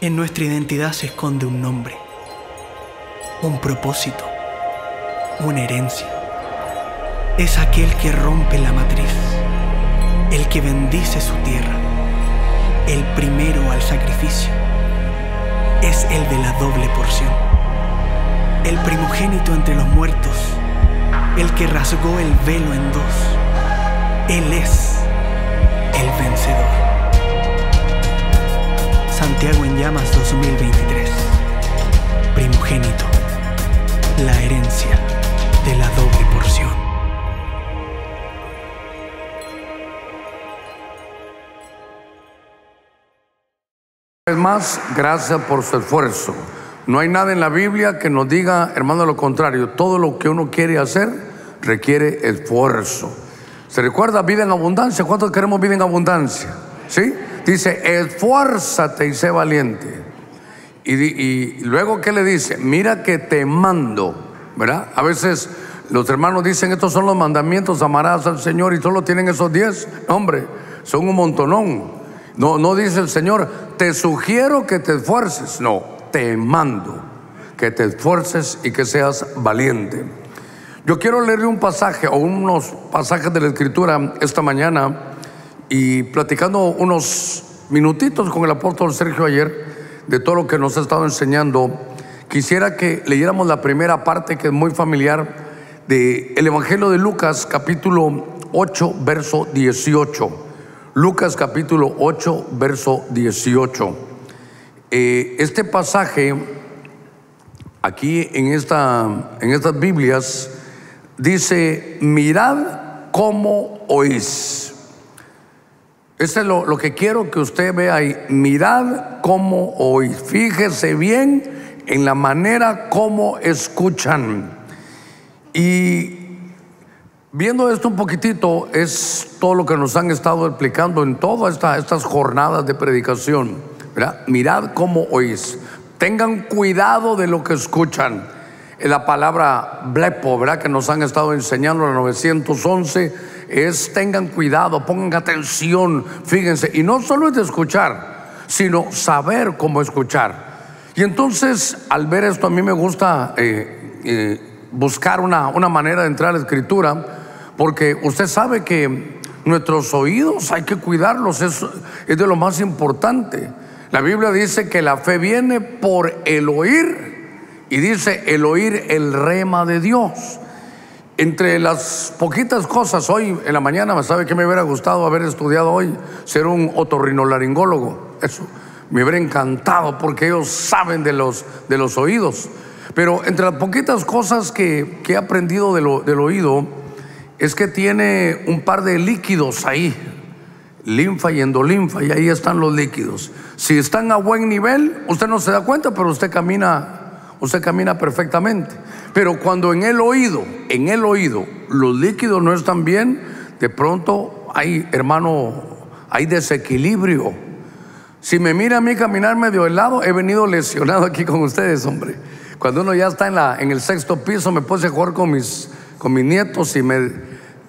En nuestra identidad se esconde un nombre, un propósito, una herencia. Es aquel que rompe la matriz, el que bendice su tierra, el primero al sacrificio. Es el de la doble porción, el primogénito entre los muertos, el que rasgó el velo en dos. Él es el vencedor. Santiago en Llamas 2023. Primogénito, la herencia de la doble porción. Más, gracias por su esfuerzo. No hay nada en la Biblia que nos diga, hermano, lo contrario. Todo lo que uno quiere hacer requiere esfuerzo. ¿Se recuerda? Vida en abundancia. ¿Cuántos queremos vida en abundancia? ¿Sí? Dice, esfuérzate y sé valiente. Y luego, ¿qué le dice? Mira que te mando, ¿verdad? A veces los hermanos dicen, estos son los mandamientos, amarás al Señor, y solo tienen esos 10. No, hombre, son un montonón. No, no dice el Señor, te sugiero que te esfuerces. No, te mando que te esfuerces y que seas valiente. Yo quiero leerle un pasaje o unos pasajes de la Escritura esta mañana, y platicando unos minutitos con el apóstol Sergio ayer de todo lo que nos ha estado enseñando, quisiera que leyéramos la primera parte, que es muy familiar, del Evangelio de Lucas, capítulo 8, verso 18. Lucas capítulo 8, verso 18. Este pasaje, aquí en estas Biblias, dice, mirad cómo oís. Este es lo que quiero que usted vea ahí. Mirad cómo oís. Fíjese bien en la manera como escuchan. Y viendo esto un poquitito, es todo lo que nos han estado explicando en todas estas jornadas de predicación, ¿verdad? Mirad cómo oís. Tengan cuidado de lo que escuchan. La palabra blepo, ¿verdad?, que nos han estado enseñando en la 911, es tengan cuidado, pongan atención, fíjense. Y no solo es de escuchar, sino saber cómo escuchar. Y entonces, al ver esto, a mí me gusta buscar una manera de entrar a la Escritura, porque usted sabe que nuestros oídos hay que cuidarlos, es de lo más importante. La Biblia dice que la fe viene por el oír, y dice el oír el rema de Dios. Entre las poquitas cosas, hoy en la mañana, ¿sabe qué me hubiera gustado haber estudiado hoy? Ser un otorrinolaringólogo. Eso me hubiera encantado, porque ellos saben de los oídos. Pero entre las poquitas cosas que he aprendido del oído, es que tiene un par de líquidos ahí, linfa y endolinfa, y ahí están los líquidos. Si están a buen nivel, usted no se da cuenta, pero usted camina perfectamente. Pero cuando en el oído, los líquidos no están bien, de pronto hay, hermano, hay desequilibrio. Si me mira a mí caminar medio helado, he venido lesionado aquí con ustedes, hombre. Cuando uno ya está en el sexto piso, me puse a jugar con mis nietos y me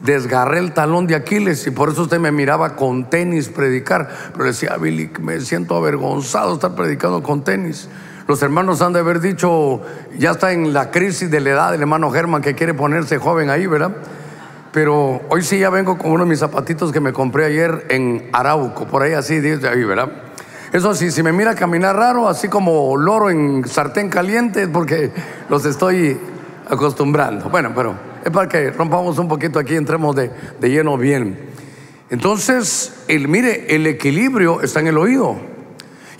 desgarré el talón de Aquiles, y por eso usted me miraba con tenis predicar. Pero decía, Billy, me siento avergonzado estar predicando con tenis. Los hermanos han de haber dicho, ya está en la crisis de la edad del hermano Germán, que quiere ponerse joven ahí, ¿verdad? Pero hoy sí ya vengo con uno de mis zapatitos que me compré ayer en Arauco, por ahí así, de ahí, ¿verdad? Eso sí, si me mira caminar raro, así como loro en sartén caliente, es porque los estoy acostumbrando. Bueno, pero es para que rompamos un poquito aquí, entremos de lleno bien. Entonces, mire, el equilibrio está en el oído.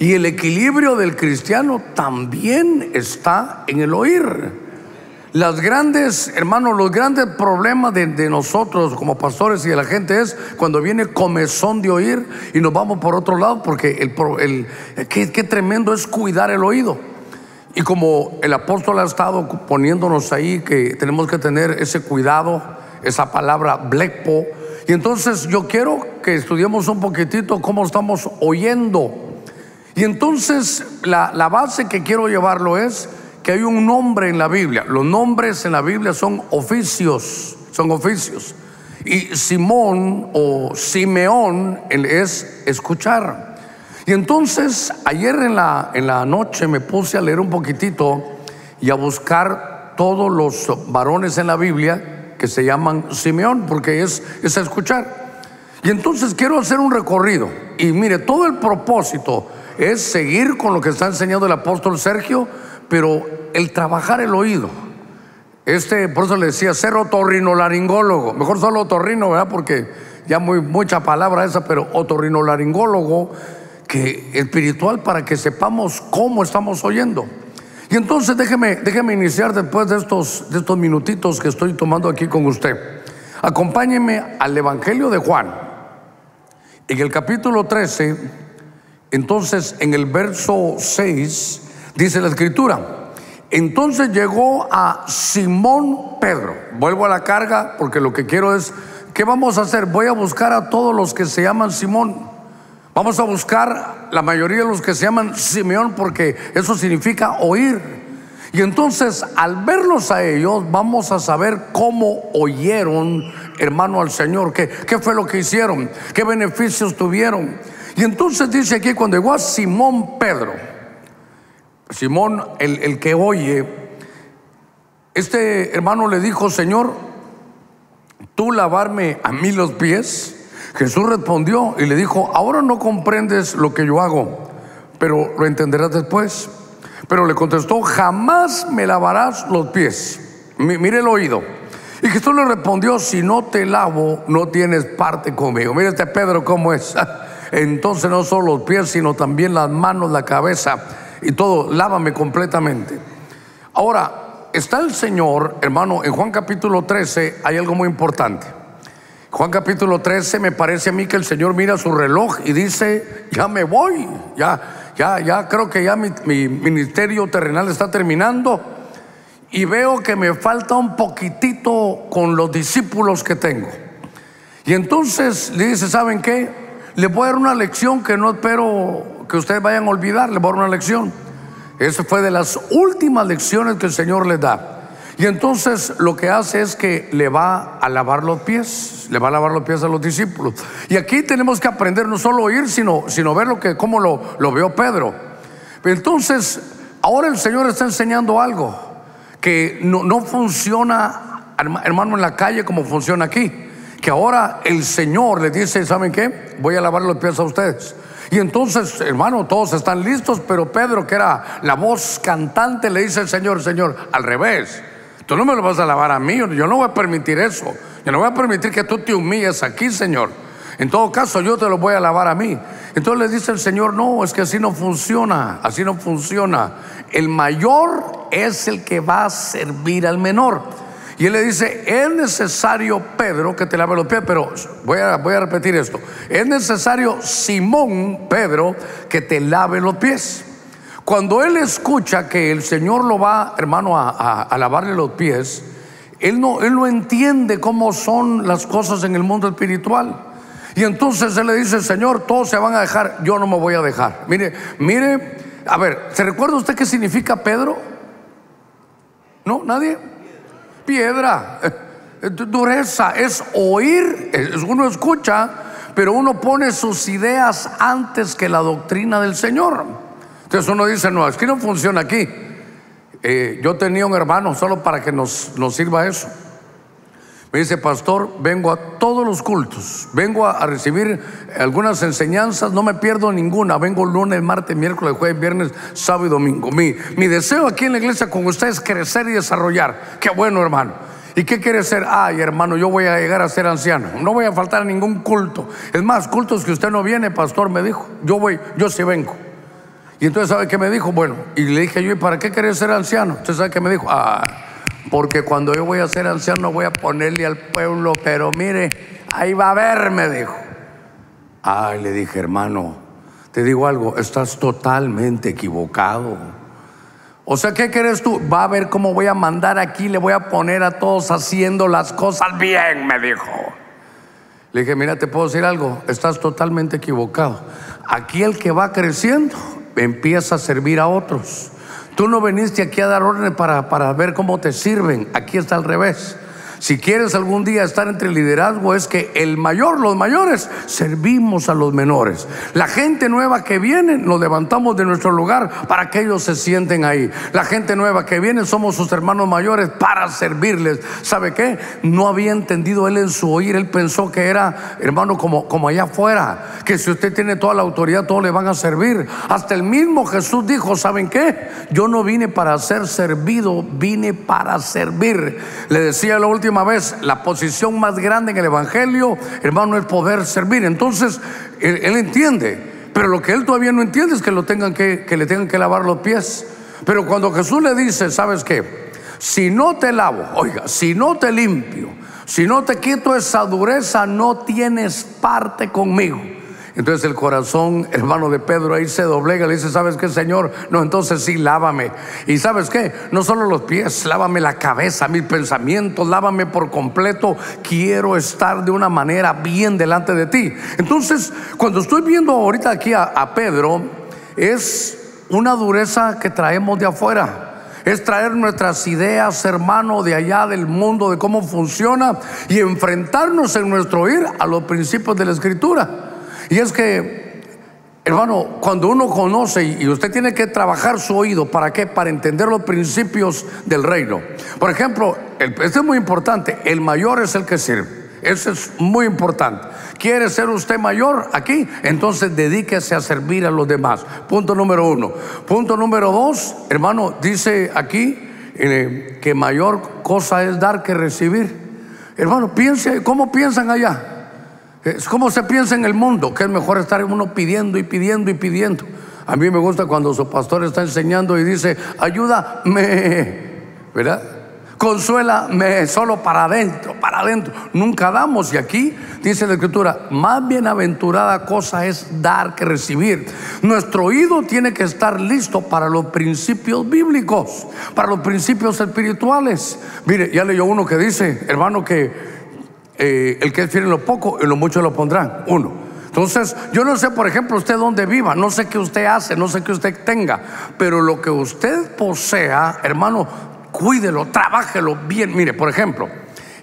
Y el equilibrio del cristiano también está en el oír. Las grandes, hermanos, los grandes problemas de nosotros como pastores y de la gente es cuando viene comezón de oír y nos vamos por otro lado, porque qué tremendo es cuidar el oído. Y como el apóstol ha estado poniéndonos ahí que tenemos que tener ese cuidado, esa palabra blepo. Y entonces yo quiero que estudiemos un poquitito cómo estamos oyendo. Y entonces la base que quiero llevarlo es que hay un nombre en la Biblia. Los nombres en la Biblia son oficios, son oficios. Y Simón o Simeón es escuchar. Y entonces ayer en la noche me puse a leer un poquitito y a buscar todos los varones en la Biblia que se llaman Simeón, porque es a escuchar. Y entonces quiero hacer un recorrido. Y mire, todo el propósito es seguir con lo que está enseñando el apóstol Sergio, pero el trabajar el oído. Por eso le decía ser otorrinolaringólogo. Mejor solo otorrino, ¿verdad? Porque ya mucha palabra esa, pero otorrinolaringólogo, que espiritual, para que sepamos cómo estamos oyendo. Y entonces déjeme iniciar después de estos minutitos que estoy tomando aquí con usted. Acompáñeme al Evangelio de Juan. En el capítulo 13, entonces en el verso 6, dice la Escritura: entonces llegó a Simón Pedro. Vuelvo a la carga, porque lo que quiero es, ¿qué vamos a hacer? Voy a buscar a todos los que se llaman Simón. Vamos a buscar la mayoría de los que se llaman Simeón, porque eso significa oír. Y entonces, al verlos a ellos, vamos a saber cómo oyeron, hermano, al Señor. ¿Qué fue lo que hicieron? ¿Qué beneficios tuvieron? Y entonces dice aquí, cuando llegó a Simón Pedro, Simón, el que oye, este hermano le dijo: Señor, ¿tú lavarme a mí los pies? Jesús respondió y le dijo: ahora no comprendes lo que yo hago, pero lo entenderás después. Pero le contestó: jamás me lavarás los pies. Mire el oído. Y Jesús le respondió: si no te lavo, no tienes parte conmigo. Mire este Pedro cómo es. Entonces no solo los pies, sino también las manos, la cabeza y todo, lávame completamente. Ahora, está el Señor, hermano, en Juan capítulo 13 hay algo muy importante. Juan capítulo 13, me parece a mí que el Señor mira su reloj y dice: ya me voy, ya creo que ya mi ministerio terrenal está terminando, y veo que me falta un poquitito con los discípulos que tengo. Y entonces le dice: ¿saben qué? Les voy a dar una lección que no espero que ustedes vayan a olvidar. Les voy a dar una lección. Esa fue de las últimas lecciones que el Señor les da. Y entonces lo que hace es que le va a lavar los pies, le va a lavar los pies a los discípulos. Y aquí tenemos que aprender no solo oír, sino ver cómo lo vio Pedro. Entonces ahora el Señor está enseñando algo que no funciona, hermano, en la calle como funciona aquí. Que ahora el Señor les dice: ¿saben qué? Voy a lavar los pies a ustedes. Y entonces, hermano, todos están listos, pero Pedro, que era la voz cantante, le dice al Señor: Señor, al revés, tú no me lo vas a lavar a mí, yo no voy a permitir eso, yo no voy a permitir que tú te humilles aquí, Señor. En todo caso, yo te lo voy a lavar a mí. Entonces le dice el Señor: no, es que así no funciona, así no funciona. El mayor es el que va a servir al menor. Y él le dice: es necesario, Pedro, que te lave los pies. Pero voy a repetir esto: es necesario, Simón Pedro, que te lave los pies. Cuando él escucha que el Señor lo va, hermano, a lavarle los pies, él no entiende cómo son las cosas en el mundo espiritual. Y entonces él le dice: Señor, todos se van a dejar, yo no me voy a dejar. Mire, a ver, ¿se recuerda usted qué significa Pedro? ¿No? ¿Nadie? Piedra, dureza, es oír, uno escucha, pero uno pone sus ideas antes que la doctrina del Señor. Entonces uno dice: no, es que no funciona aquí. Yo tenía un hermano, solo para que nos sirva eso, me dice: pastor, vengo a todos los cultos, vengo a recibir algunas enseñanzas, no me pierdo ninguna, vengo lunes, martes, miércoles, jueves, viernes, sábado y domingo. Mi deseo aquí en la iglesia con ustedes es crecer y desarrollar. Qué bueno, hermano. ¿Y qué quiere ser? Ay, hermano, yo voy a llegar a ser anciano, no voy a faltar a ningún culto. Es más, cultos que usted no viene, pastor, me dijo, yo sí vengo. Y entonces, ¿sabe qué me dijo? Bueno, y le dije yo: ¿y para qué querés ser anciano? Entonces, ¿sabe qué me dijo? Porque cuando yo voy a ser anciano voy a ponerle al pueblo, pero mire, ahí va a ver, me dijo. Ay, le dije: hermano, te digo algo, estás totalmente equivocado. O sea, ¿qué quieres tú? Va a ver cómo voy a mandar aquí, le voy a poner a todos haciendo las cosas bien, me dijo. Le dije: mira, te puedo decir algo, estás totalmente equivocado. Aquí el que va creciendo empieza a servir a otros. Tú no viniste aquí a dar órdenes para ver cómo te sirven. Aquí está al revés. Si quieres algún día estar entre liderazgo, es que el mayor, los mayores, servimos a los menores. La gente nueva que viene, nos levantamos de nuestro lugar para que ellos se sienten ahí. La gente nueva que viene, somos sus hermanos mayores para servirles. ¿Sabe qué? No había entendido él en su oír. Él pensó que era, hermano, como allá afuera, que si usted tiene toda la autoridad, todos le van a servir. Hasta el mismo Jesús dijo, ¿saben qué? Yo no vine para ser servido, vine para servir. Le decía la última vez, la posición más grande en el evangelio, hermano, es poder servir. Entonces él entiende, pero lo que él todavía no entiende es que le tengan que lavar los pies. Pero cuando Jesús le dice, ¿sabes qué? Si no te lavo, oiga, si no te limpio, si no te quito esa dureza, no tienes parte conmigo. Entonces el corazón, hermano, de Pedro ahí se doblega. Le dice, ¿sabes qué, Señor? No, entonces sí, lávame. Y ¿sabes qué? No solo los pies, lávame la cabeza, mis pensamientos, lávame por completo. Quiero estar de una manera bien delante de ti. Entonces, cuando estoy viendo ahorita aquí a Pedro, es una dureza que traemos de afuera. Es traer nuestras ideas, hermano, de allá del mundo, de cómo funciona, y enfrentarnos en nuestro ir a los principios de la Escritura. Y es que, hermano, cuando uno conoce, y usted tiene que trabajar su oído, ¿para qué? Para entender los principios del reino. Por ejemplo, esto es muy importante, el mayor es el que sirve. Eso es muy importante. ¿Quiere ser usted mayor aquí? Entonces dedíquese a servir a los demás. Punto número uno. Punto número dos, hermano, dice aquí que mayor cosa es dar que recibir. Hermano, piense, ¿cómo piensan allá? Es como se piensa en el mundo, que es mejor estar uno pidiendo y pidiendo y pidiendo. A mí me gusta cuando su pastor está enseñando y dice, ayúdame, ¿verdad? Consuélame, solo para adentro, para adentro. Nunca damos. Y aquí dice la Escritura, más bienaventurada cosa es dar que recibir. Nuestro oído tiene que estar listo para los principios bíblicos, para los principios espirituales. Mire, ya leyó uno que dice, hermano, que el que es fiel en lo poco, en lo mucho lo pondrán. Uno. Entonces, yo no sé, por ejemplo, usted dónde viva, no sé qué usted hace, no sé qué usted tenga, pero lo que usted posea, hermano, cuídelo, trabájelo bien. Mire, por ejemplo,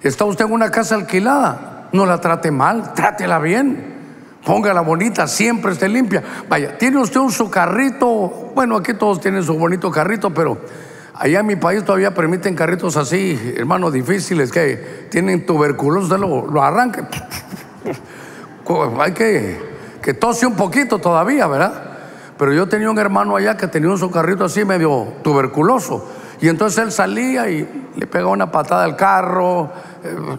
está usted en una casa alquilada, no la trate mal, trátela bien, póngala bonita, siempre esté limpia. Vaya, tiene usted su carrito. Bueno, aquí todos tienen su bonito carrito, pero allá en mi país todavía permiten carritos así, hermanos, difíciles, que tienen tuberculosis. Usted lo arranca. Hay que tose un poquito todavía, ¿verdad? Pero yo tenía un hermano allá que tenía su carrito así medio tuberculoso. Y entonces él salía y le pegaba una patada al carro,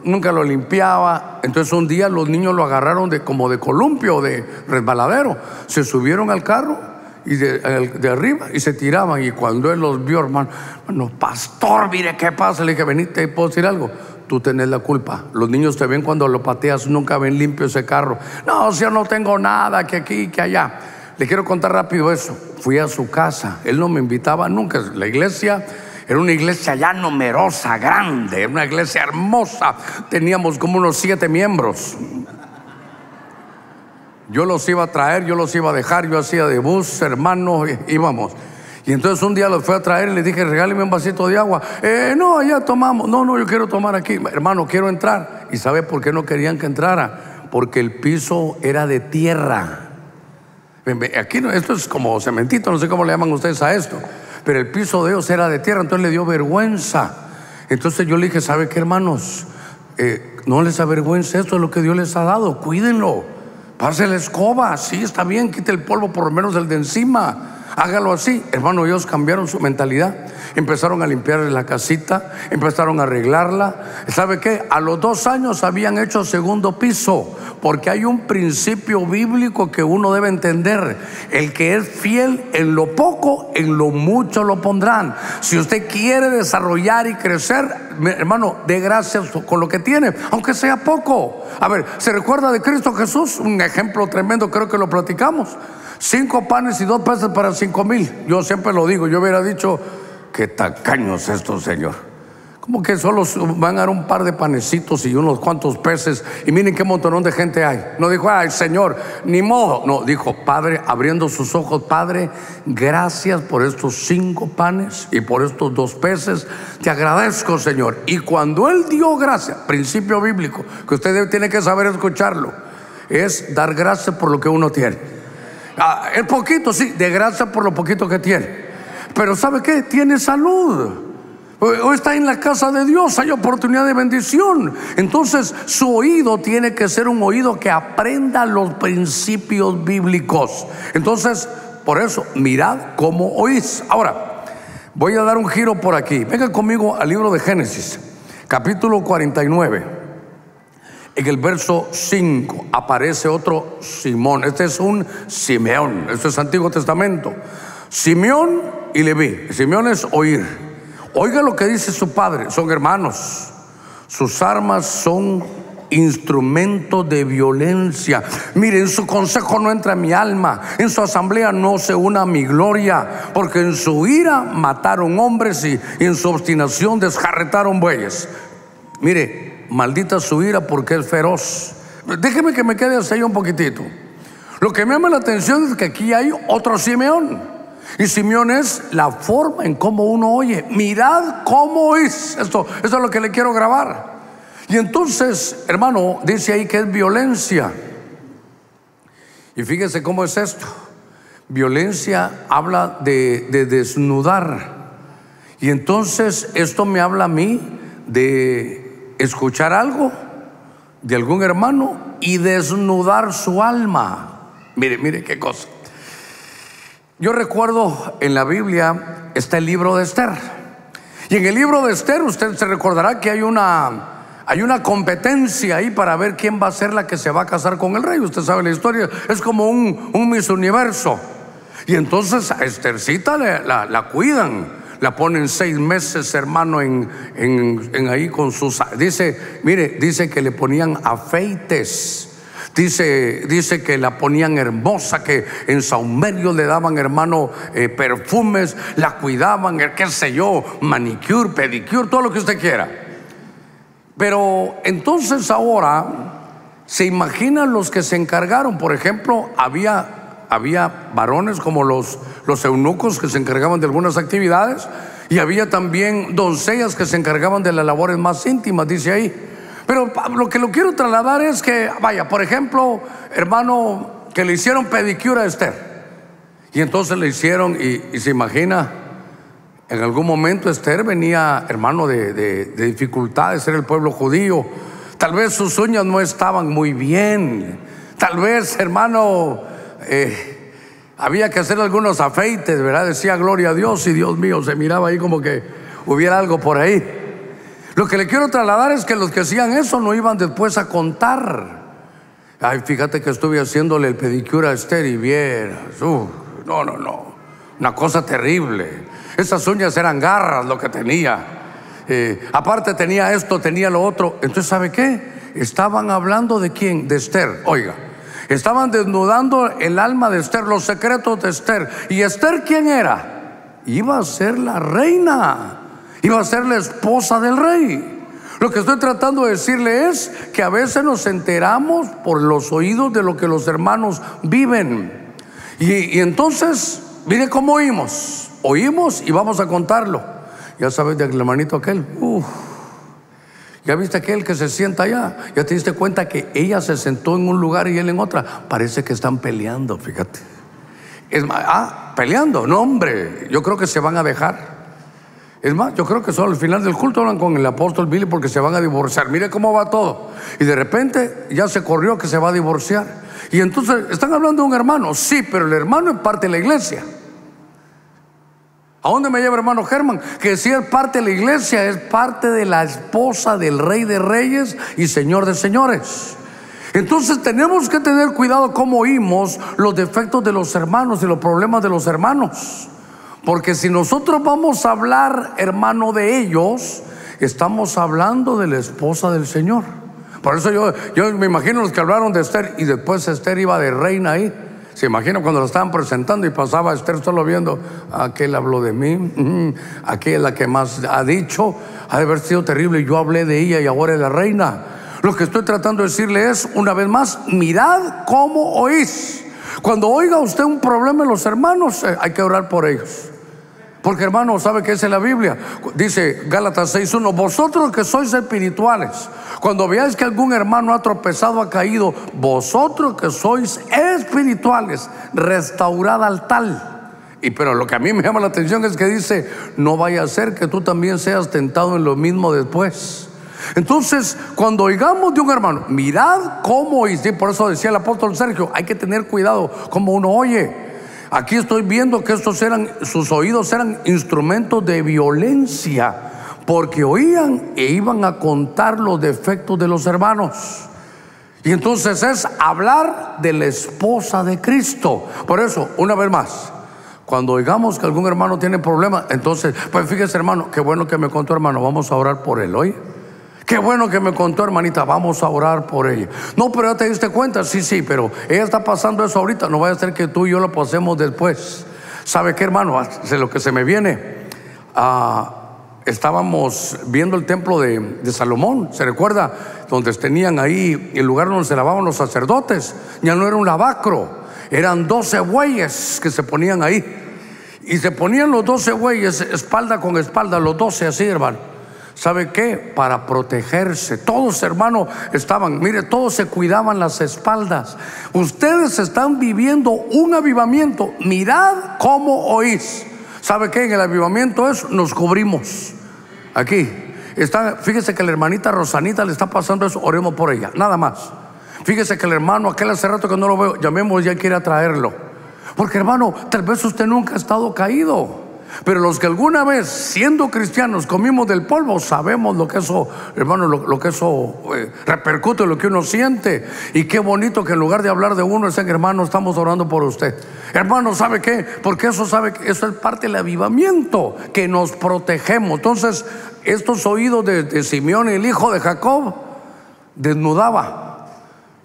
nunca lo limpiaba. Entonces un día los niños lo agarraron como de columpio, de resbaladero. Se subieron al carro y de arriba, y se tiraban. Y cuando él los vio, hermano, pastor, mire qué pasa. Le dije, venite, ¿puedo decir algo? Tú tenés la culpa. Los niños te ven cuando lo pateas, nunca ven limpio ese carro. No, si yo no tengo nada, que aquí, que allá. Le quiero contar rápido eso. Fui a su casa, él no me invitaba nunca. La iglesia era una iglesia ya numerosa, grande, una iglesia hermosa. Teníamos como unos 7 miembros. Yo los iba a traer, yo los iba a dejar, yo hacía de bus, hermano, íbamos. Y entonces un día los fui a traer y les dije, regáleme un vasito de agua. No, allá tomamos. No, yo quiero tomar aquí. Hermano, quiero entrar. ¿Y sabe por qué no querían que entrara? Porque el piso era de tierra. Aquí esto es como cementito, no sé cómo le llaman ustedes a esto, pero el piso de ellos era de tierra. Entonces le dio vergüenza. Entonces yo le dije, ¿sabe qué, hermanos? No les avergüence esto, es lo que Dios les ha dado, cuídenlo. Pase la escoba, sí, está bien, quite el polvo, por lo menos el de encima. Hágalo así. Hermano, ellos cambiaron su mentalidad. Empezaron a limpiar la casita, empezaron a arreglarla. ¿Sabe qué? A los 2 años habían hecho segundo piso. Porque hay un principio bíblico que uno debe entender. El que es fiel en lo poco, en lo mucho lo pondrán. Si usted quiere desarrollar y crecer, hermano, dé gracias con lo que tiene, aunque sea poco. A ver, ¿se recuerda de Cristo Jesús? Un ejemplo tremendo, creo que lo platicamos. 5 panes y 2 peces para 5,000. Yo siempre lo digo, yo hubiera dicho, qué tacaños estos, Señor. Como que solo van a dar un par de panecitos y unos cuantos peces, y miren qué montonón de gente hay. No dijo, ay, Señor, ni modo. No, dijo, Padre, abriendo sus ojos, Padre, gracias por estos 5 panes y por estos 2 peces. Te agradezco, Señor. Y cuando Él dio gracias, principio bíblico, que usted tiene que saber escucharlo, es dar gracias por lo que uno tiene. Ah, el poquito, sí, de gracias por lo poquito que tiene. Pero ¿sabe qué? Tiene salud. O está en la casa de Dios, hay oportunidad de bendición. Entonces su oído tiene que ser un oído que aprenda los principios bíblicos. Entonces, por eso, mirad cómo oís. Ahora, voy a dar un giro por aquí. Venga conmigo al libro de Génesis, capítulo 49. En el verso 5 aparece otro Simón. Este es un Simeón. Este es Antiguo Testamento. Simeón y Leví. Simeón es oír. Oiga lo que dice su padre, son hermanos. Sus armas son instrumentos de violencia. Mire, en su consejo no entra mi alma, en su asamblea no se una mi gloria, porque en su ira mataron hombres y en su obstinación desjarretaron bueyes. Mire, maldita su ira porque es feroz. Déjeme que me quede hasta ahí un poquitito. Lo que me llama la atención es que aquí hay otro Simeón. Y Simeón es la forma en cómo uno oye. Mirad cómo es. Esto es lo que le quiero grabar. Y entonces, hermano, dice ahí que es violencia. Y fíjese cómo es esto. Violencia habla de desnudar. Y entonces esto me habla a mí de escuchar algo de algún hermano y desnudar su alma. Mire, mire qué cosa. Yo recuerdo, en la Biblia está el libro de Esther. Y en el libro de Esther usted se recordará que hay una competencia ahí para ver quién va a ser la que se va a casar con el rey. Usted sabe la historia, es como un Miss Universo. Y entonces a Esthercita la cuidan, la ponen 6 meses, hermano, en ahí con sus... Dice, mire, dice que le ponían afeites. Dice que la ponían hermosa, que en saumerio le daban, hermano, perfumes, la cuidaban, qué sé yo, manicure, pedicure, todo lo que usted quiera. Pero entonces ahora se imaginan los que se encargaron. Por ejemplo, había varones como los eunucos que se encargaban de algunas actividades, y había también doncellas que se encargaban de las labores más íntimas, dice ahí. Pero lo que lo quiero trasladar es que, vaya, por ejemplo, hermano, que le hicieron pedicura a Esther. Y entonces le hicieron, y se imagina, en algún momento Esther venía, hermano, de dificultades, era el pueblo judío. Tal vez sus uñas no estaban muy bien. Tal vez, hermano, había que hacer algunos afeites, ¿verdad? Decía gloria a Dios, y Dios mío, se miraba ahí como que hubiera algo por ahí. Lo que le quiero trasladar es que los que hacían eso no iban después a contar. Ay, fíjate que estuve haciéndole el pedicure a Esther y vieras. No, no, no. Una cosa terrible. Esas uñas eran garras lo que tenía. Aparte tenía esto, tenía lo otro. Entonces, ¿sabe qué? Estaban hablando de quién, de Esther. Oiga, estaban desnudando el alma de Esther, los secretos de Esther. ¿Y Esther quién era? Iba a ser la reina. Iba a ser la esposa del rey. Lo que estoy tratando de decirle es que a veces nos enteramos por los oídos de lo que los hermanos viven. Y entonces, mire cómo oímos. Oímos y vamos a contarlo. Ya sabes del hermanito aquel. Ya viste aquel que se sienta allá. Ya te diste cuenta que ella se sentó en un lugar y él en otra. Parece que están peleando, fíjate. Es más, peleando. No, hombre, yo creo que se van a dejar. Es más, yo creo que solo al final del culto hablan con el apóstol Billy porque se van a divorciar. Mire cómo va todo. Y de repente ya se corrió que se va a divorciar. Y entonces están hablando de un hermano. Sí, pero el hermano es parte de la iglesia. ¿A dónde me lleva, hermano Germán? Que si es parte de la iglesia, es parte de la esposa del Rey de Reyes y Señor de Señores. Entonces tenemos que tener cuidado cómo oímos los defectos de los hermanos y los problemas de los hermanos. Porque si nosotros vamos a hablar, hermano, de ellos, estamos hablando de la esposa del Señor. Por eso yo me imagino los que hablaron de Esther, y después Esther iba de reina ahí. Se imagina cuando lo estaban presentando y pasaba Esther solo viendo, aquel habló de mí, aquella es la que más ha dicho, ha de haber sido terrible, yo hablé de ella y ahora es la reina. Lo que estoy tratando de decirle es, una vez más, mirad cómo oís. Cuando oiga usted un problema en los hermanos, hay que orar por ellos. Porque, hermano, ¿sabe qué es en la Biblia? Dice Gálatas 6:1, vosotros que sois espirituales, cuando veáis que algún hermano ha tropezado, ha caído, vosotros que sois espirituales, restaurad al tal. Y pero lo que a mí me llama la atención es que dice, no vaya a ser que tú también seas tentado en lo mismo después. Entonces, cuando oigamos de un hermano, mirad cómo oís. Por eso decía el apóstol Sergio, hay que tener cuidado cómo uno oye. Aquí estoy viendo que estos eran, sus oídos eran instrumentos de violencia, porque oían e iban a contar los defectos de los hermanos. Y entonces es hablar de la esposa de Cristo. Por eso, una vez más, cuando oigamos que algún hermano tiene problemas, entonces, pues fíjese, hermano, qué bueno que me contó, hermano, vamos a orar por él hoy. Qué bueno que me contó, hermanita, vamos a orar por ella. No, pero ya te diste cuenta, sí, pero ella está pasando eso ahorita, no vaya a ser que tú y yo lo pasemos después. ¿Sabe qué, hermano? De lo que se me viene, estábamos viendo el templo de Salomón, ¿se recuerda? Donde tenían ahí el lugar donde se lavaban los sacerdotes. Ya no era un lavacro, eran 12 bueyes que se ponían ahí. Y se ponían los 12 bueyes espalda con espalda, los 12 así, hermano. ¿Sabe qué? Para protegerse. Todos, hermano, estaban, mire, todos se cuidaban las espaldas. Ustedes están viviendo un avivamiento. Mirad cómo oís. ¿Sabe qué? En el avivamiento es, nos cubrimos. Aquí está, fíjese que la hermanita Rosanita le está pasando eso, oremos por ella, nada más. Fíjese que el hermano, aquel hace rato que no lo veo, llamemos ya, quiere traerlo. Porque, hermano, tal vez usted nunca ha estado caído, pero los que alguna vez, siendo cristianos, comimos del polvo, sabemos lo que eso, hermano, lo que eso repercute, lo que uno siente. Y qué bonito que en lugar de hablar de uno, dicen, hermano, estamos orando por usted. Hermano, ¿sabe qué? Porque eso, sabe, eso es parte del avivamiento, que nos protegemos. Entonces, estos oídos de Simeón, el hijo de Jacob, desnudaba.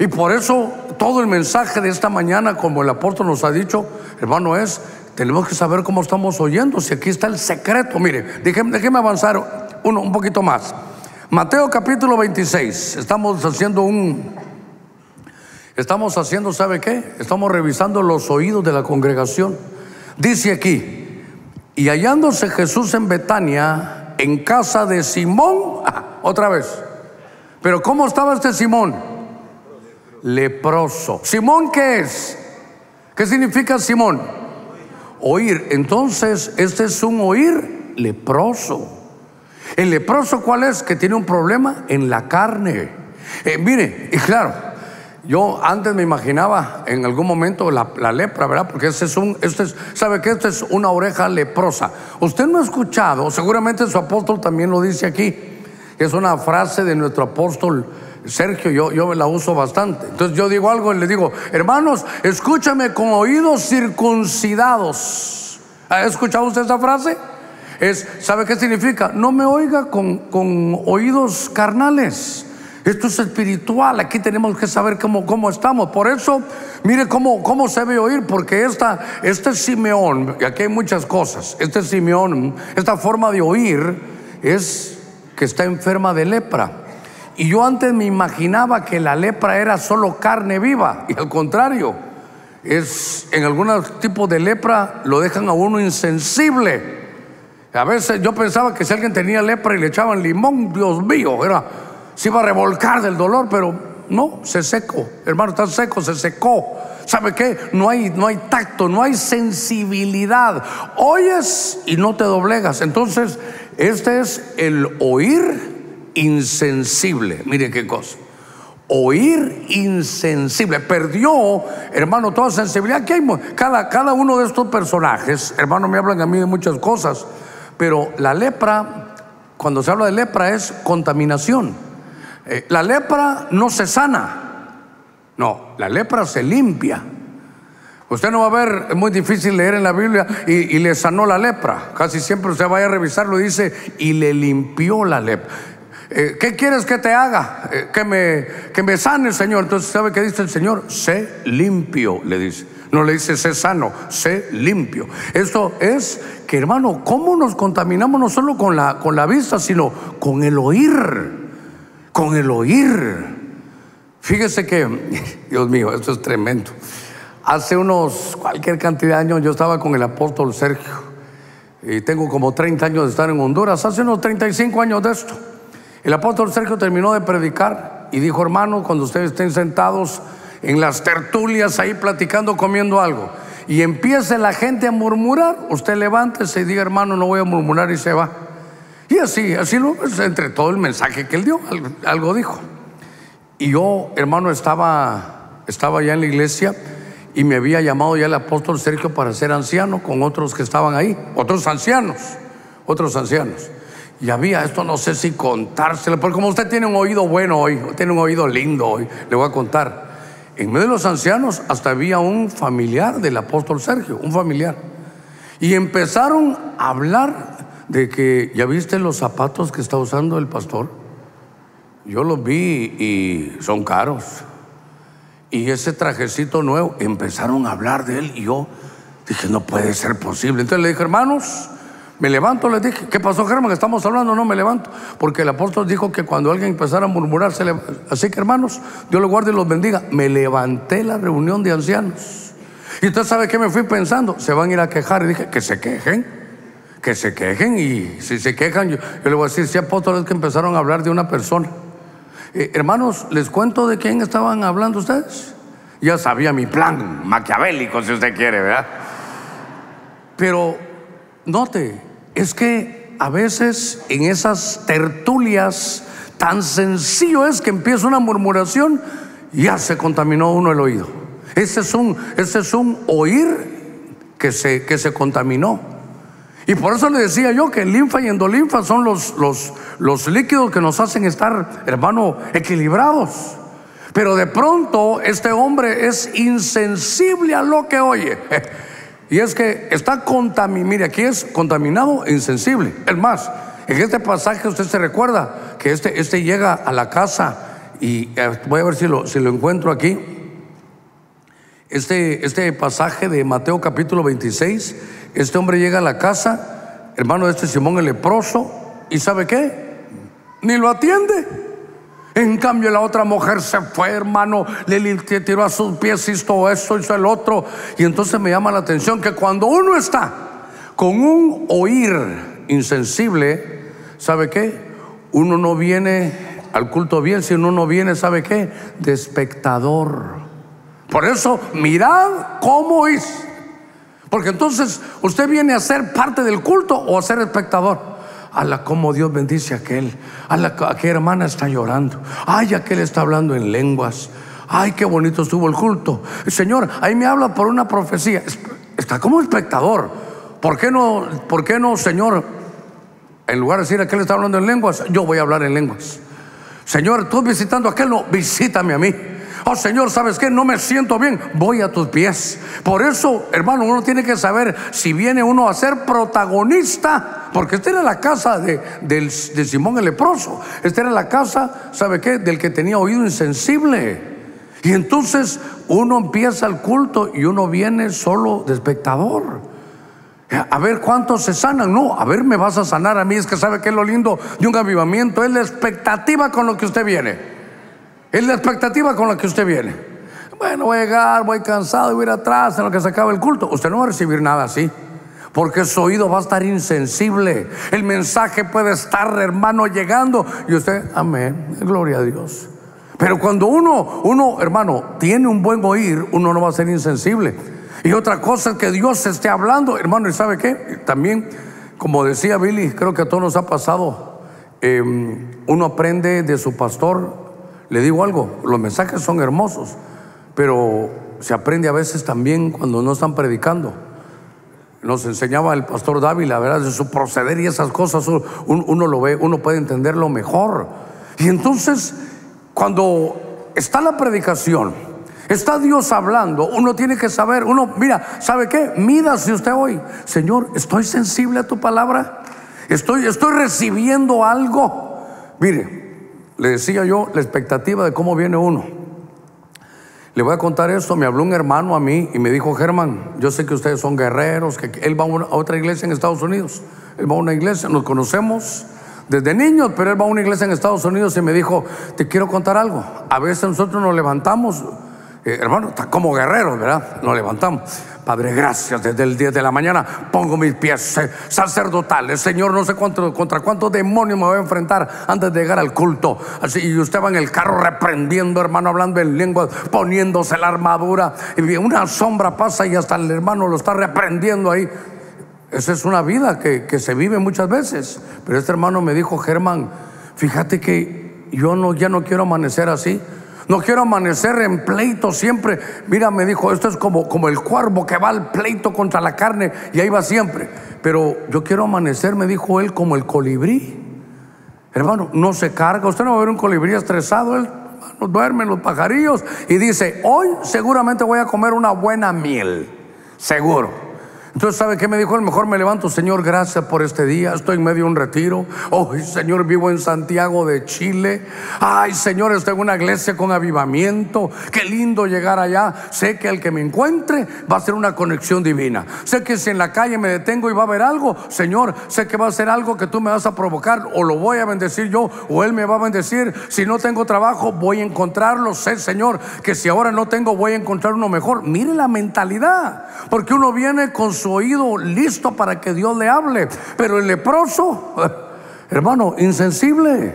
Y por eso todo el mensaje de esta mañana, como el apóstol nos ha dicho, hermano, es, tenemos que saber cómo estamos oyendo. Si aquí está el secreto. Mire, déjeme avanzar un poquito más. Mateo capítulo 26. Estamos haciendo, ¿sabe qué? Estamos revisando los oídos de la congregación. Dice aquí, y hallándose Jesús en Betania, en casa de Simón. Otra vez. Pero ¿cómo estaba este Simón? Leproso. ¿Simón qué es? ¿Qué significa Simón? Oír. Entonces, este es un oír leproso. ¿El leproso cuál es? Que tiene un problema en la carne. Mire, y claro, yo antes me imaginaba en algún momento la lepra, ¿verdad? Porque ¿sabe qué? Esta es una oreja leprosa. Usted no ha escuchado, seguramente su apóstol también lo dice aquí. Es una frase de nuestro apóstol Sergio, yo la uso bastante. Entonces yo digo algo y le digo, hermanos, escúchame con oídos circuncidados. ¿Ha escuchado usted esa frase? ¿Sabe qué significa? No me oiga con oídos carnales. Esto es espiritual. Aquí tenemos que saber cómo estamos. Por eso, mire cómo se debe oír. Porque este Simeón, y aquí hay muchas cosas, este Simeón, esta forma de oír es que está enferma de lepra. Y yo antes me imaginaba que la lepra era solo carne viva, y al contrario, en algunos tipos de lepra lo dejan a uno insensible. A veces yo pensaba que si alguien tenía lepra y le echaban limón, Dios mío, se iba a revolcar del dolor, pero no, se secó, hermano, está seco, se secó. ¿Sabe qué? No hay tacto, no hay sensibilidad. Oyes y no te doblegas. Entonces, este es el oír insensible. Mire qué cosa. Oír insensible. Perdió, hermano, toda sensibilidad. Aquí hay, cada uno de estos personajes, hermano, me hablan a mí de muchas cosas, pero la lepra, cuando se habla de lepra, es contaminación. La lepra no se sana. No, la lepra se limpia. Usted no va a ver, es muy difícil leer en la Biblia y le sanó la lepra. Casi siempre usted vaya a revisarlo y dice, y le limpió la lepra. ¿Qué quieres que te haga? Que me sane el Señor. Entonces, ¿sabe qué dice el Señor? Sé limpio, le dice. No le dice sé sano, sé limpio. Esto es que, hermano, ¿cómo nos contaminamos no solo con la vista, sino con el oír? Con el oír. Fíjese que, Dios mío, esto es tremendo. Hace unos cualquier cantidad de años yo estaba con el apóstol Sergio, y tengo como 30 años de estar en Honduras. Hace unos 35 años de esto, el apóstol Sergio terminó de predicar y dijo: hermano, cuando ustedes estén sentados en las tertulias ahí platicando, comiendo algo, y empiece la gente a murmurar, usted levántese y diga: hermano, no voy a murmurar, y se va. Y así lo, entre todo el mensaje que él dio, algo dijo. Y yo, hermano, estaba allá en la iglesia, y me había llamado ya el apóstol Sergio para ser anciano con otros que estaban ahí, otros ancianos. Y había, esto no sé si contárselo, porque como usted tiene un oído bueno hoy, tiene un oído lindo hoy, le voy a contar. En medio de los ancianos hasta había un familiar del apóstol Sergio, un familiar. Y empezaron a hablar de que, ¿ya viste los zapatos que está usando el pastor? Yo los vi y son caros. Y ese trajecito nuevo, empezaron a hablar de él, y yo dije: no puede ser posible. Entonces le dije: hermanos, me levanto. Les dije: ¿qué pasó, Germán? Estamos hablando. No, me levanto, porque el apóstol dijo que cuando alguien empezara a murmurar, se levanta. Así que, hermanos, Dios los guarde y los bendiga. Me levanté la reunión de ancianos, y usted sabe que me fui pensando: se van a ir a quejar. Y dije: que se quejen, que se quejen. Y si se quejan, yo le voy a decir: sí, apóstoles, que empezaron a hablar de una persona. Hermanos, les cuento de quién estaban hablando ustedes. Ya sabía mi plan maquiavélico, si usted quiere, ¿verdad? Pero note, es que a veces en esas tertulias tan sencillo es que empieza una murmuración y ya se contaminó uno el oído. Ese es un oír que se contaminó. Y por eso le decía yo que linfa y endolinfa son los líquidos que nos hacen estar, hermano, equilibrados. Pero de pronto este hombre es insensible a lo que oye. Y es que está contaminado. Mire, aquí es contaminado e insensible. Es más, en este pasaje usted se recuerda que este llega a la casa, y voy a ver si lo encuentro aquí. Este pasaje de Mateo capítulo 26, este hombre llega a la casa, hermano, de este Simón el leproso, y ¿sabe qué? Ni lo atiende. En cambio, la otra mujer se fue, hermano, le tiró a sus pies, hizo eso, hizo el otro. Y entonces me llama la atención que cuando uno está con un oír insensible, ¿sabe qué? Uno no viene al culto bien, sino uno viene, ¿sabe qué? De espectador. Por eso, mirad cómo es. Porque entonces usted viene a ser parte del culto o a ser espectador. Ala, cómo Dios bendice a aquel. Ala, aquella hermana está llorando. Ay, aquel está hablando en lenguas. Ay, qué bonito estuvo el culto. Señor, ahí me habla por una profecía. Está como espectador. ¿Por qué no, Señor? En lugar de decir aquel está hablando en lenguas, yo voy a hablar en lenguas. Señor, tú visitando a aquel, no, visítame a mí. Oh, Señor, ¿sabes qué? No me siento bien, voy a tus pies. Por eso, hermano, uno tiene que saber si viene uno a ser protagonista, porque esta era la casa de Simón el leproso. Esta era la casa, ¿sabe qué? Del que tenía oído insensible. Y entonces uno empieza el culto y uno viene solo de espectador. A ver cuántos se sanan. No, a ver, me vas a sanar a mí. Es que ¿sabe qué es lo lindo de un avivamiento? Es la expectativa con lo que usted viene. Es la expectativa con la que usted viene. Bueno, voy a llegar, voy cansado, voy a ir atrás en lo que se acaba el culto. Usted no va a recibir nada así, porque su oído va a estar insensible. El mensaje puede estar, hermano, llegando, y usted, amén, gloria a Dios. Pero cuando uno, hermano, tiene un buen oír, uno no va a ser insensible. Y otra cosa es que Dios esté hablando, hermano. ¿Y sabe qué? También, como decía Billy, creo que a todos nos ha pasado, uno aprende de su pastor. Le digo algo, los mensajes son hermosos, pero se aprende a veces también cuando no están predicando. Nos enseñaba el pastor Dávila, ¿verdad? De su proceder y esas cosas, uno lo ve, uno puede entenderlo mejor. Y entonces, cuando está la predicación, está Dios hablando, uno tiene que saber, uno, mira, ¿sabe qué? Mídase usted hoy. Señor, ¿estoy sensible a tu palabra? ¿Estoy recibiendo algo? Mire, le decía yo la expectativa de cómo viene uno. Le voy a contar esto. Me habló un hermano a mí y me dijo: Germán, yo sé que ustedes son guerreros, que él va a otra iglesia en Estados Unidos. Él va a una iglesia, nos conocemos desde niños, pero él va a una iglesia en Estados Unidos. Y me dijo: te quiero contar algo. A veces nosotros nos levantamos, hermano, está como guerreros, ¿verdad? Nos levantamos. Padre, gracias, desde el 10 de la mañana pongo mis pies sacerdotales. Señor, no sé contra cuántos demonios me voy a enfrentar antes de llegar al culto. Así, y usted va en el carro reprendiendo, hermano, hablando en lenguas, poniéndose la armadura, y una sombra pasa y hasta el hermano lo está reprendiendo ahí. Esa es una vida que se vive muchas veces. Pero este hermano me dijo: Germán, fíjate que yo ya no quiero amanecer así. No quiero amanecer en pleito siempre. Mira, me dijo, esto es como el cuervo que va al pleito contra la carne, y ahí va siempre. Pero yo quiero amanecer, me dijo él, como el colibrí. Hermano, no se carga. Usted no va a ver un colibrí estresado. Él, hermano, duerme en los pajarillos y dice: hoy seguramente voy a comer una buena miel, seguro. Entonces, ¿sabe qué me dijo? A lo mejor me levanto: Señor, gracias por este día. Estoy en medio de un retiro. Oh, Señor, vivo en Santiago de Chile. Ay, Señor, estoy en una iglesia con avivamiento. Qué lindo llegar allá. Sé que el que me encuentre va a ser una conexión divina. Sé que si en la calle me detengo y va a haber algo, Señor, sé que va a ser algo que tú me vas a provocar, o lo voy a bendecir yo, o él me va a bendecir. Si no tengo trabajo, voy a encontrarlo. Sé, Señor, que si ahora no tengo, voy a encontrar uno mejor. Mire la mentalidad, porque uno viene con su oído listo para que Dios le hable. Pero el leproso, hermano, insensible.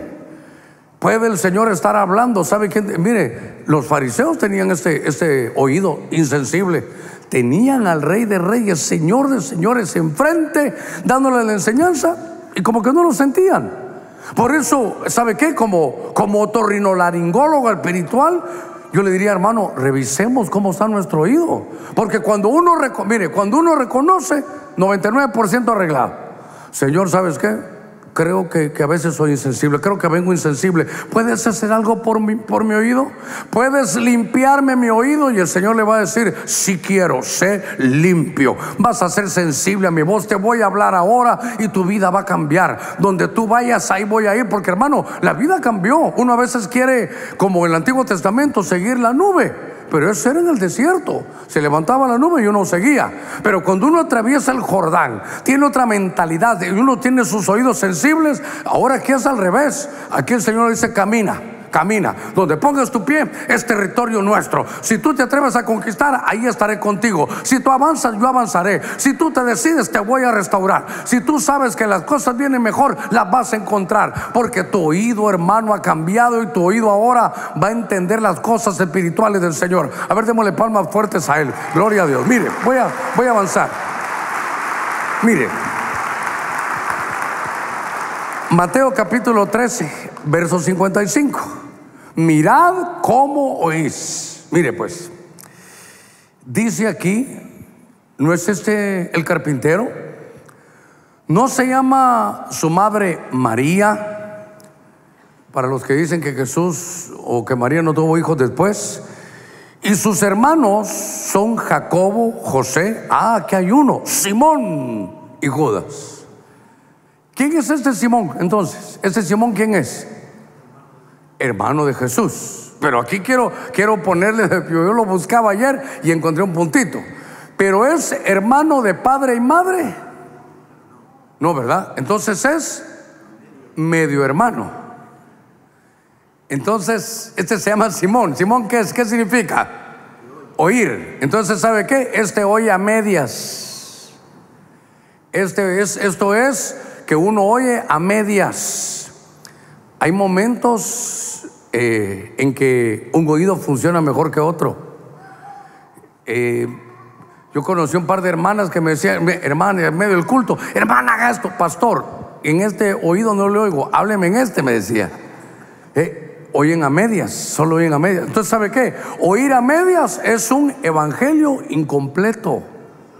Puede el Señor estar hablando. ¿Sabe quién? Mire, los fariseos tenían este oído insensible. Tenían al Rey de Reyes, Señor de Señores enfrente, dándole la enseñanza, y como que no lo sentían. Por eso, ¿sabe qué? Como otorrinolaringólogo espiritual, yo le diría: hermano, revisemos cómo está nuestro oído. Porque cuando uno reconoce, 99% arreglado. Señor, ¿sabes qué? Creo que a veces soy insensible. Creo que vengo insensible. ¿Puedes hacer algo por mi oído? ¿Puedes limpiarme mi oído? Y el Señor le va a decir: si quiero, sé limpio. Vas a ser sensible a mi voz. Te voy a hablar ahora y tu vida va a cambiar. Donde tú vayas, ahí voy a ir. Porque, hermano, la vida cambió. Uno a veces quiere, como en el Antiguo Testamento, seguir la nube. Pero eso era en el desierto. Se levantaba la nube y uno seguía. Pero cuando uno atraviesa el Jordán, tiene otra mentalidad, y uno tiene sus oídos sensibles. Ahora aquí es al revés. Aquí el Señor dice: camina, camina. Donde pongas tu pie es territorio nuestro. Si tú te atreves a conquistar, ahí estaré contigo. Si tú avanzas, yo avanzaré. Si tú te decides, te voy a restaurar. Si tú sabes que las cosas vienen mejor, las vas a encontrar. Porque tu oído, hermano, ha cambiado, y tu oído ahora va a entender las cosas espirituales del Señor. A ver, démosle palmas fuertes a Él. Gloria a Dios. Mire, voy a avanzar. Mire, Mateo capítulo 13 verso 55. Mirad cómo oís. Mire, pues, dice aquí: ¿no es este el carpintero? ¿No se llama su madre María? Para los que dicen que Jesús o que María no tuvo hijos después. Y sus hermanos son Jacobo, José, aquí hay uno, Simón y Judas. ¿Quién es este Simón entonces? ¿Este Simón quién es? Hermano de Jesús. Pero aquí quiero ponerle, yo lo buscaba ayer y encontré un puntito. ¿Pero es hermano de padre y madre? No, ¿verdad? Entonces es medio hermano. Entonces este se llama Simón. ¿Simón qué es? ¿Qué significa? Oír. Entonces, ¿sabe qué? Este oye a medias. Esto es que uno oye a medias. Hay momentos en que un oído funciona mejor que otro. Yo conocí un par de hermanas que me decían: hermana, en medio del culto, hermana, haga esto. Pastor, en este oído no le oigo, hábleme en este, me decía. Oyen a medias, solo oyen a medias. Entonces, ¿sabe qué? Oír a medias es un evangelio incompleto.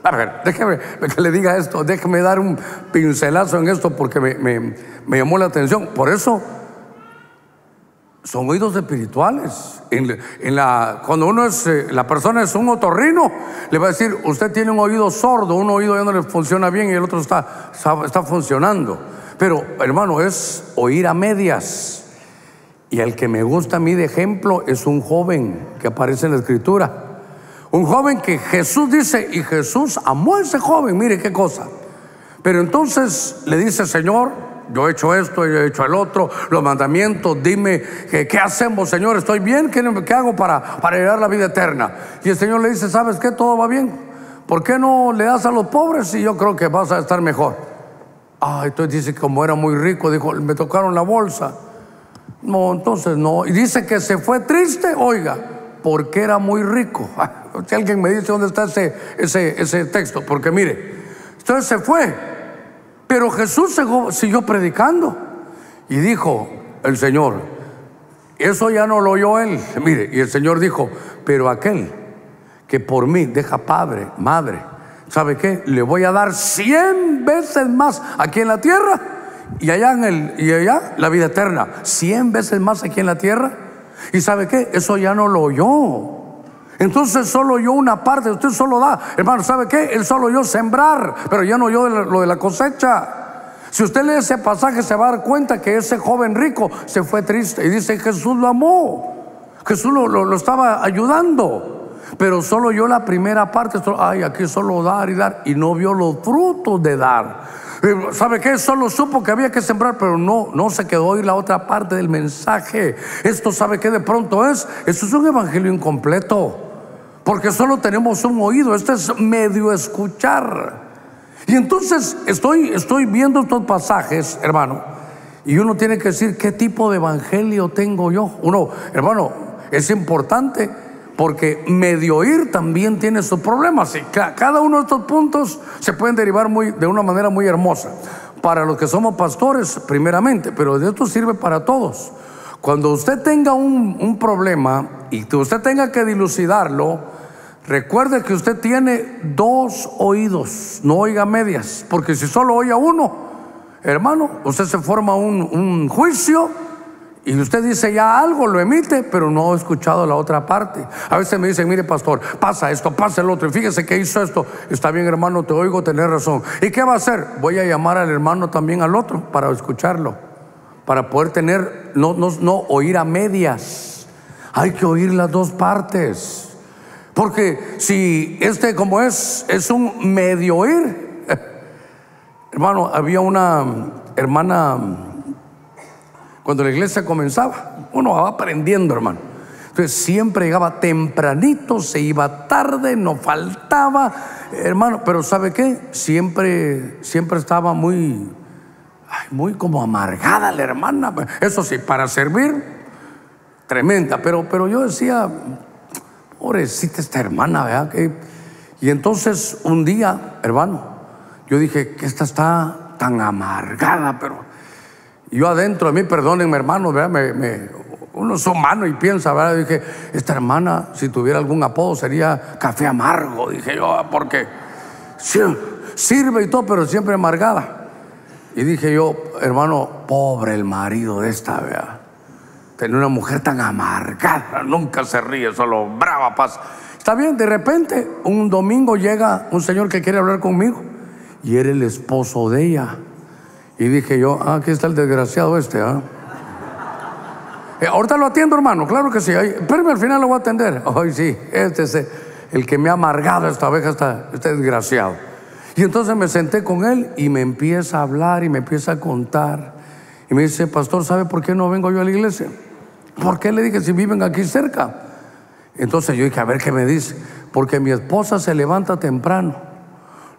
A ver, déjeme que le diga esto, déjeme dar un pincelazo en esto, porque me llamó la atención. Por eso son oídos espirituales. Cuando uno es, la persona es un otorrino, le va a decir: usted tiene un oído sordo, un oído ya no le funciona bien y el otro está funcionando. Pero, hermano, es oír a medias. Y el que me gusta a mí de ejemplo es un joven que aparece en la Escritura. Un joven que Jesús dice, y Jesús amó a ese joven, mire qué cosa. Pero entonces le dice, Señor, yo he hecho esto, yo he hecho el otro, los mandamientos, dime, ¿qué hacemos, Señor? ¿Estoy bien? ¿Qué hago para llegar a la vida eterna? Y el Señor le dice, ¿sabes qué? Todo va bien. ¿Por qué no le das a los pobres? Y yo creo que vas a estar mejor. Ah, entonces dice, como era muy rico, dijo, me tocaron la bolsa. No, entonces no. Y dice que se fue triste, oiga, porque era muy rico. Si alguien me dice dónde está ese texto, porque mire, entonces se fue. Pero Jesús siguió predicando. Y dijo el Señor, eso ya no lo oyó él. Mire, y el Señor dijo, pero aquel que por mí deja padre, madre, ¿sabe qué? Le voy a dar 100 veces más aquí en la tierra y allá la vida eterna. 100 veces más aquí en la tierra. ¿Y sabe qué? Eso ya no lo oyó. Entonces solo oyó una parte. Usted solo da, hermano, ¿sabe qué? Él solo oyó sembrar, pero ya no oyó lo de la cosecha. Si usted lee ese pasaje, se va a dar cuenta que ese joven rico se fue triste. Y dice, Jesús lo amó. Jesús lo estaba ayudando, pero solo oyó la primera parte. Ay, aquí solo dar y dar, y no vio los frutos de dar. ¿Sabe qué? Solo supo que había que sembrar, pero no se quedó oír la otra parte del mensaje. Esto, ¿sabe qué? De pronto esto es un evangelio incompleto, porque solo tenemos un oído. Esto es medio escuchar. Y entonces estoy viendo estos pasajes, hermano, y uno tiene que decir, ¿qué tipo de evangelio tengo yo? Uno, hermano, es importante, porque medio oír también tiene sus problemas. Y cada uno de estos puntos se pueden derivar de una manera muy hermosa para los que somos pastores primeramente, pero esto sirve para todos. Cuando usted tenga un problema y que usted tenga que dilucidarlo, recuerde que usted tiene 2 oídos, no oiga medias, porque si solo oye a uno, hermano, usted se forma un juicio. Y usted dice ya algo, lo emite, pero no ha escuchado la otra parte. A veces me dicen, mire pastor, pasa esto, pasa el otro, y fíjese que hizo esto. Está bien, hermano, te oigo, tenés razón. ¿Y qué va a hacer? Voy a llamar al hermano también, al otro, para escucharlo, para poder tener, no oír a medias. Hay que oír las dos partes, porque si como es un medio oír. Hermano, había una hermana. Cuando la iglesia comenzaba, uno va aprendiendo, hermano. Entonces siempre llegaba tempranito, se iba tarde, no faltaba, hermano. Pero ¿sabe qué? Siempre estaba muy como amargada la hermana. Eso sí, para servir, tremenda. Pero yo decía, pobrecita esta hermana, ¿verdad? Y entonces un día, hermano, yo dije, que esta está tan amargada, pero... Yo adentro de mí, perdónenme hermanos, uno es humano y piensa, ¿verdad? Dije, esta hermana, si tuviera algún apodo, sería Café Amargo, dije yo, porque sirve y todo, pero siempre amargada. Y dije yo, hermano, pobre el marido de esta, ¿verdad? Tener una mujer tan amargada, nunca se ríe, solo brava pasa. Está bien, de repente, un domingo llega un señor que quiere hablar conmigo, y era el esposo de ella. Y dije yo, aquí está el desgraciado este, ¿ah? Ahorita lo atiendo, hermano, claro que sí. Pero al final lo voy a atender. Ay, sí, este es el que me ha amargado esta vez, este desgraciado. Y entonces me senté con él y me empieza a hablar y me empieza a contar. Y me dice, pastor, ¿sabe por qué no vengo yo a la iglesia? ¿Por qué? Le dije, si viven aquí cerca. Entonces yo dije, a ver qué me dice. Porque mi esposa se levanta temprano,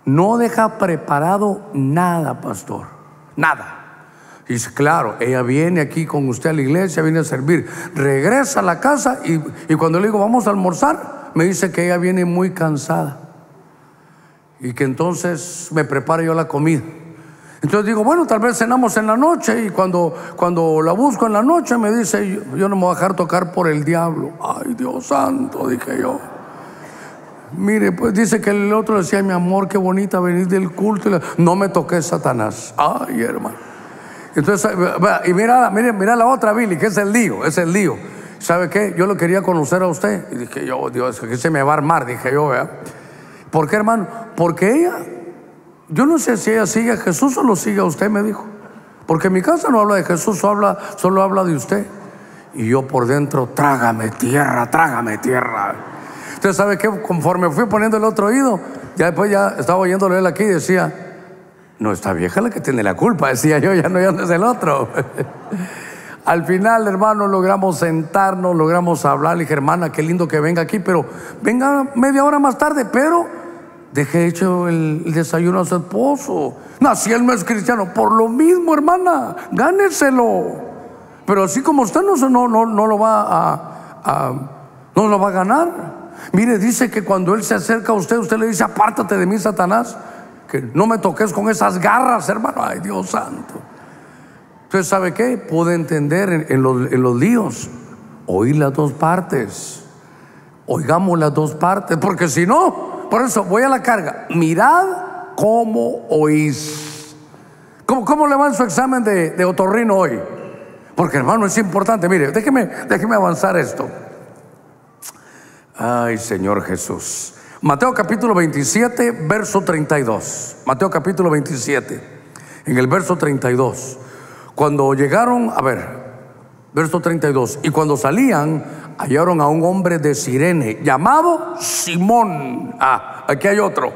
no deja preparado nada, pastor. Nada. Y claro, ella viene aquí con usted a la iglesia, viene a servir, regresa a la casa y cuando le digo vamos a almorzar, me dice que ella viene muy cansada y que entonces me prepare yo la comida. Entonces digo, bueno, tal vez cenamos en la noche. Y cuando la busco en la noche, me dice, yo no me voy a dejar tocar por el diablo. Ay, Dios santo, dije yo. Mire, pues dice que el otro decía, mi amor, qué bonita venir del culto. No me toqué, Satanás. Ay, hermano. Entonces, y mira la otra, Billy, que es el lío, es el lío. ¿Sabe qué? Yo lo quería conocer a usted. Y dije yo, Dios, que se me va a armar, dije yo, vea. ¿Por qué, hermano? Porque ella, yo no sé si ella sigue a Jesús o lo sigue a usted, me dijo. Porque en mi casa no habla de Jesús, solo habla de usted. y yo por dentro, trágame tierra, trágame tierra. Entonces, ¿sabe qué? Conforme fui poniendo el otro oído, ya después ya estaba oyéndolo él aquí y decía, no, esta vieja es la que tiene la culpa, decía yo, ya no es el otro. Al final, hermano, logramos sentarnos, logramos hablar. Le dije, hermana, qué lindo que venga aquí, pero venga media hora más tarde, pero dejé hecho el desayuno a su esposo. No, si él no es cristiano, por lo mismo, hermana, gáneselo. Pero así como usted no lo va no lo va a ganar. Mire, dice que cuando él se acerca a usted, usted le dice, apártate de mí, Satanás, que no me toques con esas garras, hermano. Ay, Dios santo. Entonces, ¿sabe qué? Pude entender en los líos, oír las dos partes. Oigamos las dos partes, porque si no, por eso voy a la carga. Mirad cómo oís. ¿Cómo le va en su examen de otorrino hoy? Porque, hermano, es importante. Mire, déjeme avanzar esto. Ay, Señor Jesús. Mateo capítulo 27, verso 32. Mateo capítulo 27, en el verso 32. Cuando llegaron, a ver, verso 32. Y cuando salían, hallaron a un hombre de Cirene, llamado Simón. Ah, aquí hay otro.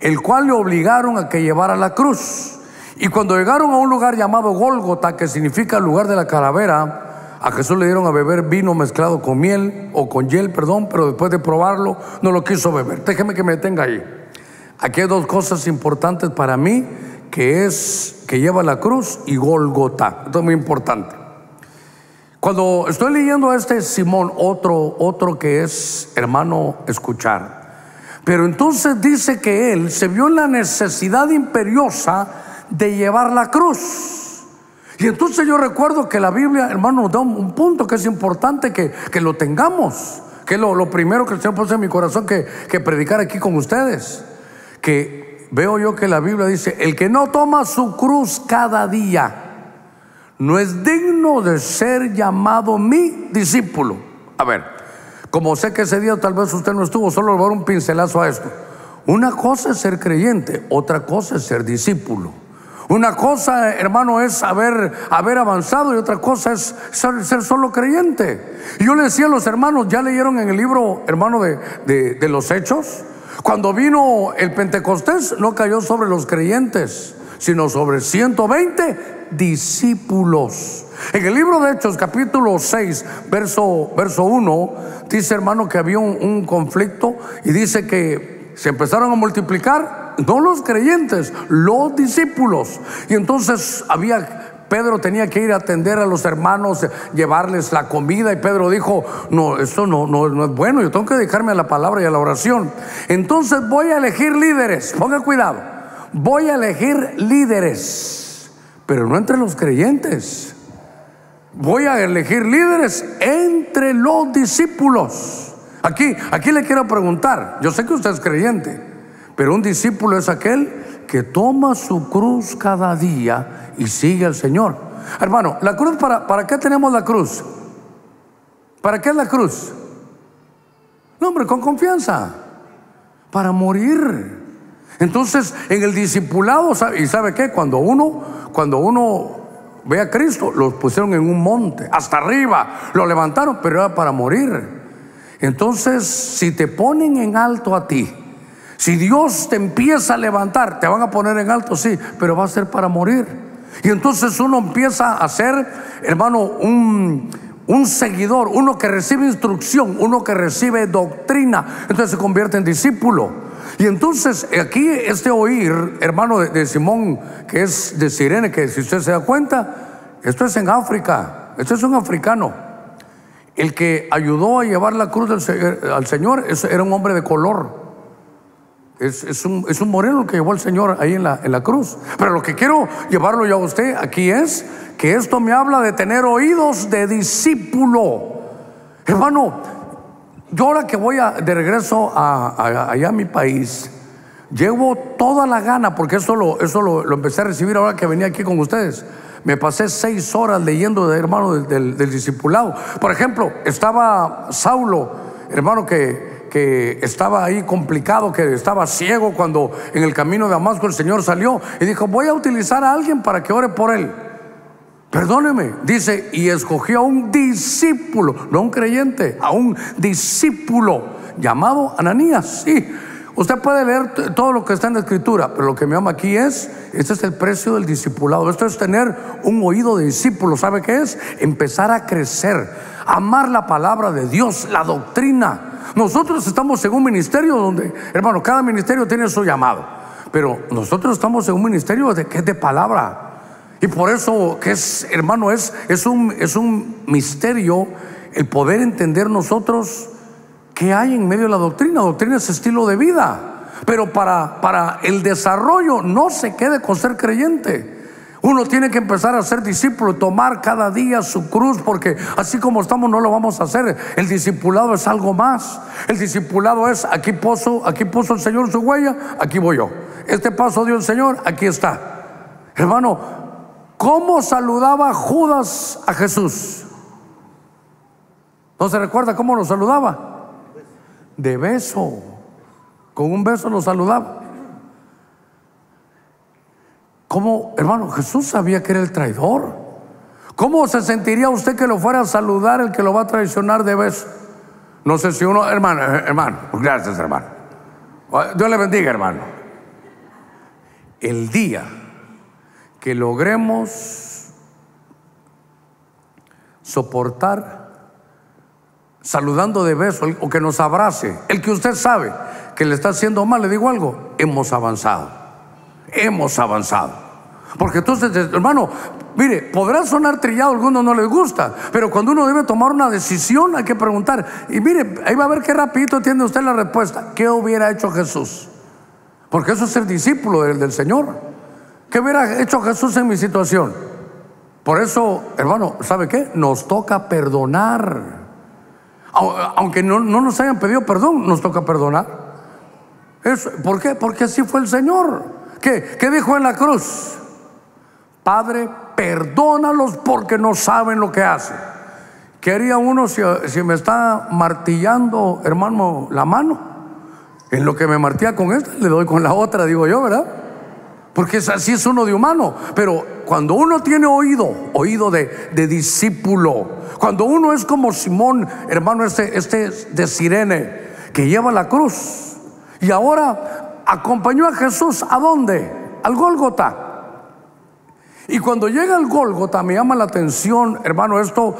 El cual le obligaron a que llevara la cruz. Y cuando llegaron a un lugar llamado Gólgota, que significa lugar de la calavera, a Jesús le dieron a beber vino mezclado con miel, o con hiel, perdón, pero después de probarlo no lo quiso beber. Déjeme que me detenga ahí. Aquí hay dos cosas importantes para mí, que es que lleva la cruz y Gólgota. Esto es muy importante. Cuando estoy leyendo a este Simón, otro que es, hermano, escuchar. Pero entonces dice que él se vio en la necesidad imperiosa de llevar la cruz. Y entonces yo recuerdo que la Biblia, hermano, nos da un punto que es importante que lo tengamos, que es lo primero que el Señor puso en mi corazón que predicar aquí con ustedes. Que veo yo que la Biblia dice, el que no toma su cruz cada día no es digno de ser llamado mi discípulo. A ver, como sé que ese día tal vez usted no estuvo, solo le voy a dar un pincelazo a esto. Una cosa es ser creyente, otra cosa es ser discípulo. Una cosa, hermano, es haber avanzado y otra cosa es ser solo creyente. Y yo le decía a los hermanos, ¿ya leyeron en el libro, hermano, de los Hechos? Cuando vino el Pentecostés, no cayó sobre los creyentes, sino sobre 120 discípulos. En el libro de Hechos, capítulo 6, verso 1, dice, hermano, que había un conflicto y dice que se empezaron a multiplicar. No los creyentes, los discípulos. Y entonces Pedro tenía que ir a atender a los hermanos, llevarles la comida. Y Pedro dijo, no, esto no es bueno, yo tengo que dedicarme a la palabra y a la oración. Entonces voy a elegir líderes. Ponga cuidado, voy a elegir líderes, pero no entre los creyentes. Voy a elegir líderes entre los discípulos. Aquí le quiero preguntar, yo sé que usted es creyente, pero un discípulo es aquel que toma su cruz cada día y sigue al Señor. Hermano, la cruz, ¿para qué tenemos la cruz? ¿Para qué es la cruz? No, hombre, con confianza. Para morir. Entonces, en el discipulado, ¿y sabe qué? Cuando uno ve a Cristo, lo pusieron en un monte, hasta arriba, lo levantaron, pero era para morir. Entonces, si te ponen en alto a ti, si Dios te empieza a levantar, te van a poner en alto, sí, pero va a ser para morir. Y entonces uno empieza a ser, hermano, un seguidor, uno que recibe instrucción, uno que recibe doctrina. Entonces se convierte en discípulo. Y entonces aquí este oír, hermano, de Simón, que es de Cirene, que si usted se da cuenta, esto es en África, esto es un africano. El que ayudó a llevar la cruz al Señor era un hombre de color. Es un moreno que llevó el Señor ahí en la cruz. Pero lo que quiero llevarlo yo a usted aquí es que esto me habla de tener oídos de discípulo. Hermano, yo ahora que voy de regreso allá a mi país, llevo toda la gana, porque eso lo empecé a recibir ahora que venía aquí con ustedes. Me pasé 6 horas leyendo, hermano, del discipulado. Por ejemplo, estaba Saulo, hermano, que estaba ahí complicado, que estaba ciego, cuando en el camino de Damasco el Señor salió y dijo, voy a utilizar a alguien para que ore por él. Perdóneme, dice, y escogió a un discípulo, no a un creyente, a un discípulo llamado Ananías. Sí, usted puede leer todo lo que está en la escritura, pero lo que me llama aquí es, este es el precio del discipulado. Esto es tener un oído de discípulo. ¿Sabe qué es? Empezar a crecer, amar la palabra de Dios, la doctrina. Nosotros estamos en un ministerio donde, hermano, cada ministerio tiene su llamado, pero nosotros estamos en un ministerio que es de palabra. Y por eso que es, hermano, es un misterio el poder entender nosotros qué hay en medio de la doctrina. Doctrina es estilo de vida, pero para el desarrollo no se quede con ser creyente. Uno tiene que empezar a ser discípulo, tomar cada día su cruz, porque así como estamos no lo vamos a hacer. El discipulado es algo más. El discipulado es, aquí puso el Señor su huella, aquí voy yo. Este paso dio el Señor, aquí está. Hermano, ¿cómo saludaba Judas a Jesús? ¿No se recuerda cómo lo saludaba? De beso. Con un beso lo saludaba. ¿Cómo, hermano? Jesús sabía que era el traidor. ¿Cómo se sentiría usted que lo fuera a saludar el que lo va a traicionar de beso? No sé si uno, hermano, gracias, hermano. Dios le bendiga, hermano. El día que logremos soportar saludando de beso o que nos abrace el que usted sabe que le está haciendo mal, le digo algo, hemos avanzado, porque entonces, hermano, mire, podrá sonar trillado, a algunos no les gusta, pero cuando uno debe tomar una decisión hay que preguntar, y mire, ahí va a ver qué rapidito tiene usted la respuesta. ¿Qué hubiera hecho Jesús? Porque eso es ser discípulo del Señor. ¿Qué hubiera hecho Jesús en mi situación? Por eso, hermano, ¿sabe qué? Nos toca perdonar. Aunque no nos hayan pedido perdón, nos toca perdonar. Eso, ¿por qué? Porque así fue el Señor. ¿Qué dijo en la cruz? Padre, perdónalos porque no saben lo que hacen. ¿Qué haría uno si me está martillando, hermano, la mano? En lo que me martilla con esta, le doy con la otra, digo yo, ¿verdad? Porque así es uno de humano. Pero cuando uno tiene oído de discípulo, cuando uno es como Simón, hermano, este de Cirene, que lleva la cruz y ahora acompañó a Jesús, ¿a dónde? Al Gólgota. Y cuando llega al Gólgota me llama la atención, hermano, esto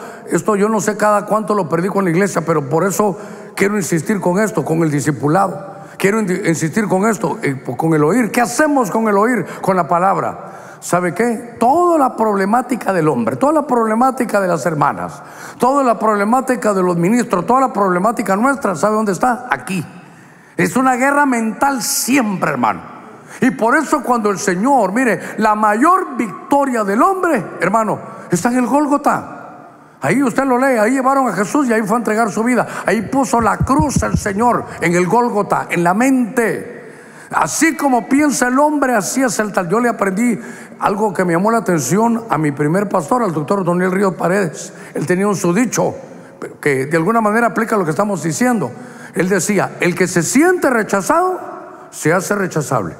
yo no sé cada cuánto lo perdí con la iglesia, pero por eso quiero insistir con esto, con el discipulado. Quiero insistir con esto, con el oír. ¿Qué hacemos con el oír? Con la palabra. ¿Sabe qué? Toda la problemática del hombre, toda la problemática de las hermanas, toda la problemática de los ministros, toda la problemática nuestra, ¿sabe dónde está? Aquí. Es una guerra mental siempre, hermano. Y por eso cuando el Señor, mire, la mayor victoria del hombre, hermano, está en el Gólgota. Ahí usted lo lee, ahí llevaron a Jesús y ahí fue a entregar su vida. Ahí puso la cruz el Señor en el Gólgota, en la mente. Así como piensa el hombre, así es el tal. Yo le aprendí algo que me llamó la atención a mi primer pastor, al doctor Doniel Ríos Paredes. Él tenía un sudicho que de alguna manera aplica lo que estamos diciendo. Él decía, el que se siente rechazado, se hace rechazable.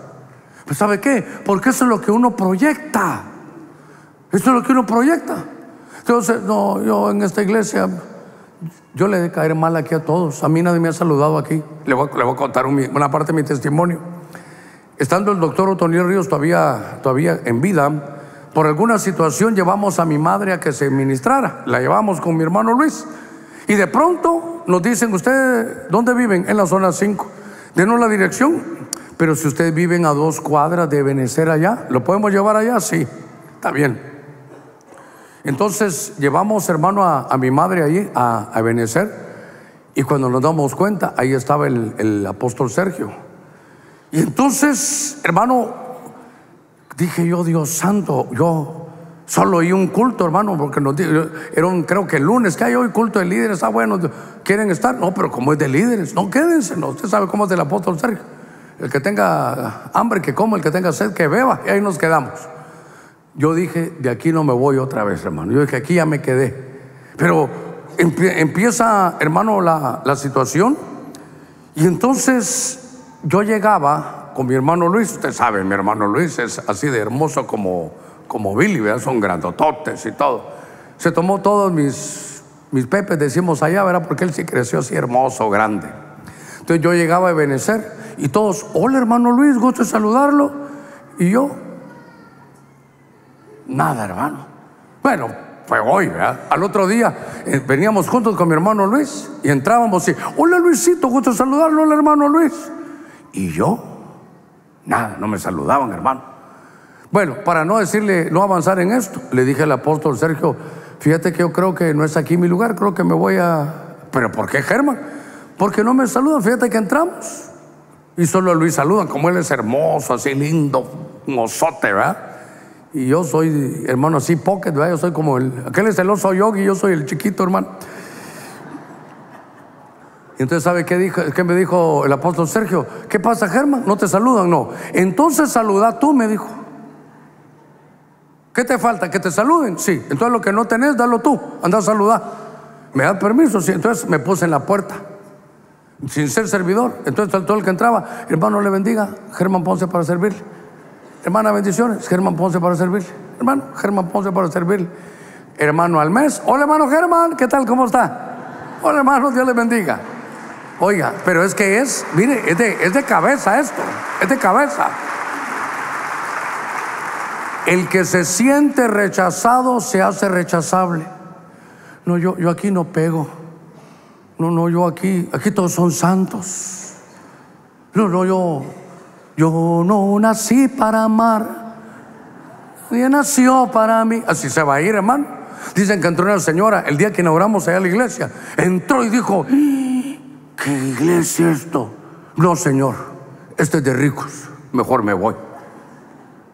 Pues ¿sabe qué? Porque eso es lo que uno proyecta. Eso es lo que uno proyecta. Entonces, no, yo en esta iglesia, yo le he de caer mal aquí a todos. A mí nadie me ha saludado aquí. Le voy a contar una parte de mi testimonio. Estando el doctor Otoniel Ríos todavía en vida, por alguna situación llevamos a mi madre a que se ministrara. La llevamos con mi hermano Luis. Y de pronto nos dicen, ¿ustedes dónde viven? En la zona 5. Denos la dirección. Pero si ustedes viven a 2 cuadras de Ebenecer allá, ¿lo podemos llevar allá? Sí, está bien. Entonces llevamos, hermano, a mi madre allí a Ebenecer, y cuando nos damos cuenta ahí estaba el apóstol Sergio. Y entonces, hermano, dije yo, Dios santo, yo solo oí un culto, hermano, porque nos dieron, creo que el lunes, que hay hoy culto de líderes. Ah, bueno, ¿quieren estar? No, pero como es de líderes, no, quédense, no, usted sabe cómo es del apóstol Sergio. El que tenga hambre que coma, el que tenga sed que beba. Y ahí nos quedamos. Yo dije, de aquí no me voy otra vez, hermano. Yo dije, aquí ya me quedé. Pero empieza, hermano, la situación. Y entonces yo llegaba con mi hermano Luis. Usted sabe, mi hermano Luis es así de hermoso como, como Billy, ¿verdad? Son grandototes y todo. Se tomó todos mis pepes, decimos allá, ¿verdad? Porque él sí creció así hermoso, grande. Entonces yo llegaba a Ebenecer y todos, hola hermano Luis, gusto de saludarlo. Y yo, nada hermano. Bueno, fue hoy, ¿verdad? Al otro día veníamos juntos con mi hermano Luis y entrábamos y, hola Luisito, gusto de saludarlo, hola hermano Luis. Y yo, nada, no me saludaban hermano. Bueno, para no decirle, no avanzar en esto, le dije al apóstol Sergio, fíjate que yo creo que no es aquí mi lugar, creo que me voy a... ¿Pero por qué, Germán? Porque no me saludan, fíjate que entramos y solo a Luis saludan, como él es hermoso, así lindo, un osote, ¿verdad? Y yo soy, hermano, así pocket, ¿verdad? Yo soy como el... Aquel es el oso yogi, yo soy el chiquito, hermano. Entonces, ¿sabe qué dijo? ¿Qué me dijo el apóstol Sergio? ¿Qué pasa, Germán? ¿No te saludan? No. Entonces saluda tú, me dijo. ¿Qué te falta? ¿Que te saluden? Sí. Entonces lo que no tenés, dalo tú. Anda a saludar. ¿Me da permiso? Sí. Entonces me puse en la puerta, sin ser servidor. Entonces todo el que entraba, hermano le bendiga, Germán Ponce para servirle. Hermana, bendiciones, Germán Ponce para servirle. Hermano, Germán Ponce para servirle. Hermano al mes, hola hermano Germán, ¿qué tal? ¿Cómo está? Hola hermano, Dios le bendiga. Oiga, pero es que es, mire, es de cabeza esto, es de cabeza. El que se siente rechazado se hace rechazable. No, yo aquí no pego. No, yo aquí todos son santos. No, yo no nací para amar. Nadie nació para mí. Así se va a ir, hermano. Dicen que entró una señora el día que inauguramos allá la iglesia. Entró y dijo, ¿qué iglesia es esto? No, señor, este es de ricos. Mejor me voy.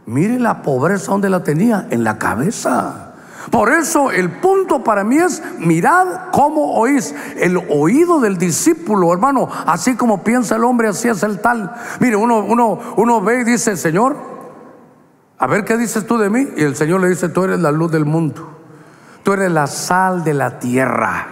Mire la pobreza donde la tenía, en la cabeza. Por eso el punto para mí es, mirad cómo oís. El oído del discípulo, hermano, así como piensa el hombre, así es el tal. Mire, uno ve y dice, Señor, a ver qué dices tú de mí. Y el Señor le dice, tú eres la luz del mundo, tú eres la sal de la tierra.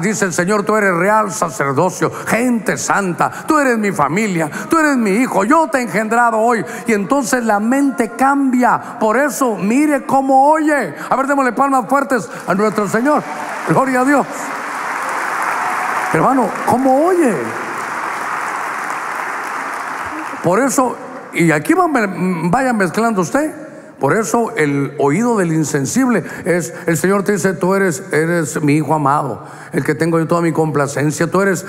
Dice el Señor, tú eres real sacerdocio, gente santa, tú eres mi familia, tú eres mi hijo, yo te he engendrado hoy. Y entonces la mente cambia. Por eso mire cómo oye. A ver, démosle palmas fuertes a nuestro Señor. Gloria a Dios. Hermano, ¿cómo oye? Por eso, y aquí vaya mezclando usted. Por eso el oído del insensible es, el Señor te dice, tú eres mi hijo amado, el que tengo yo toda mi complacencia, tú eres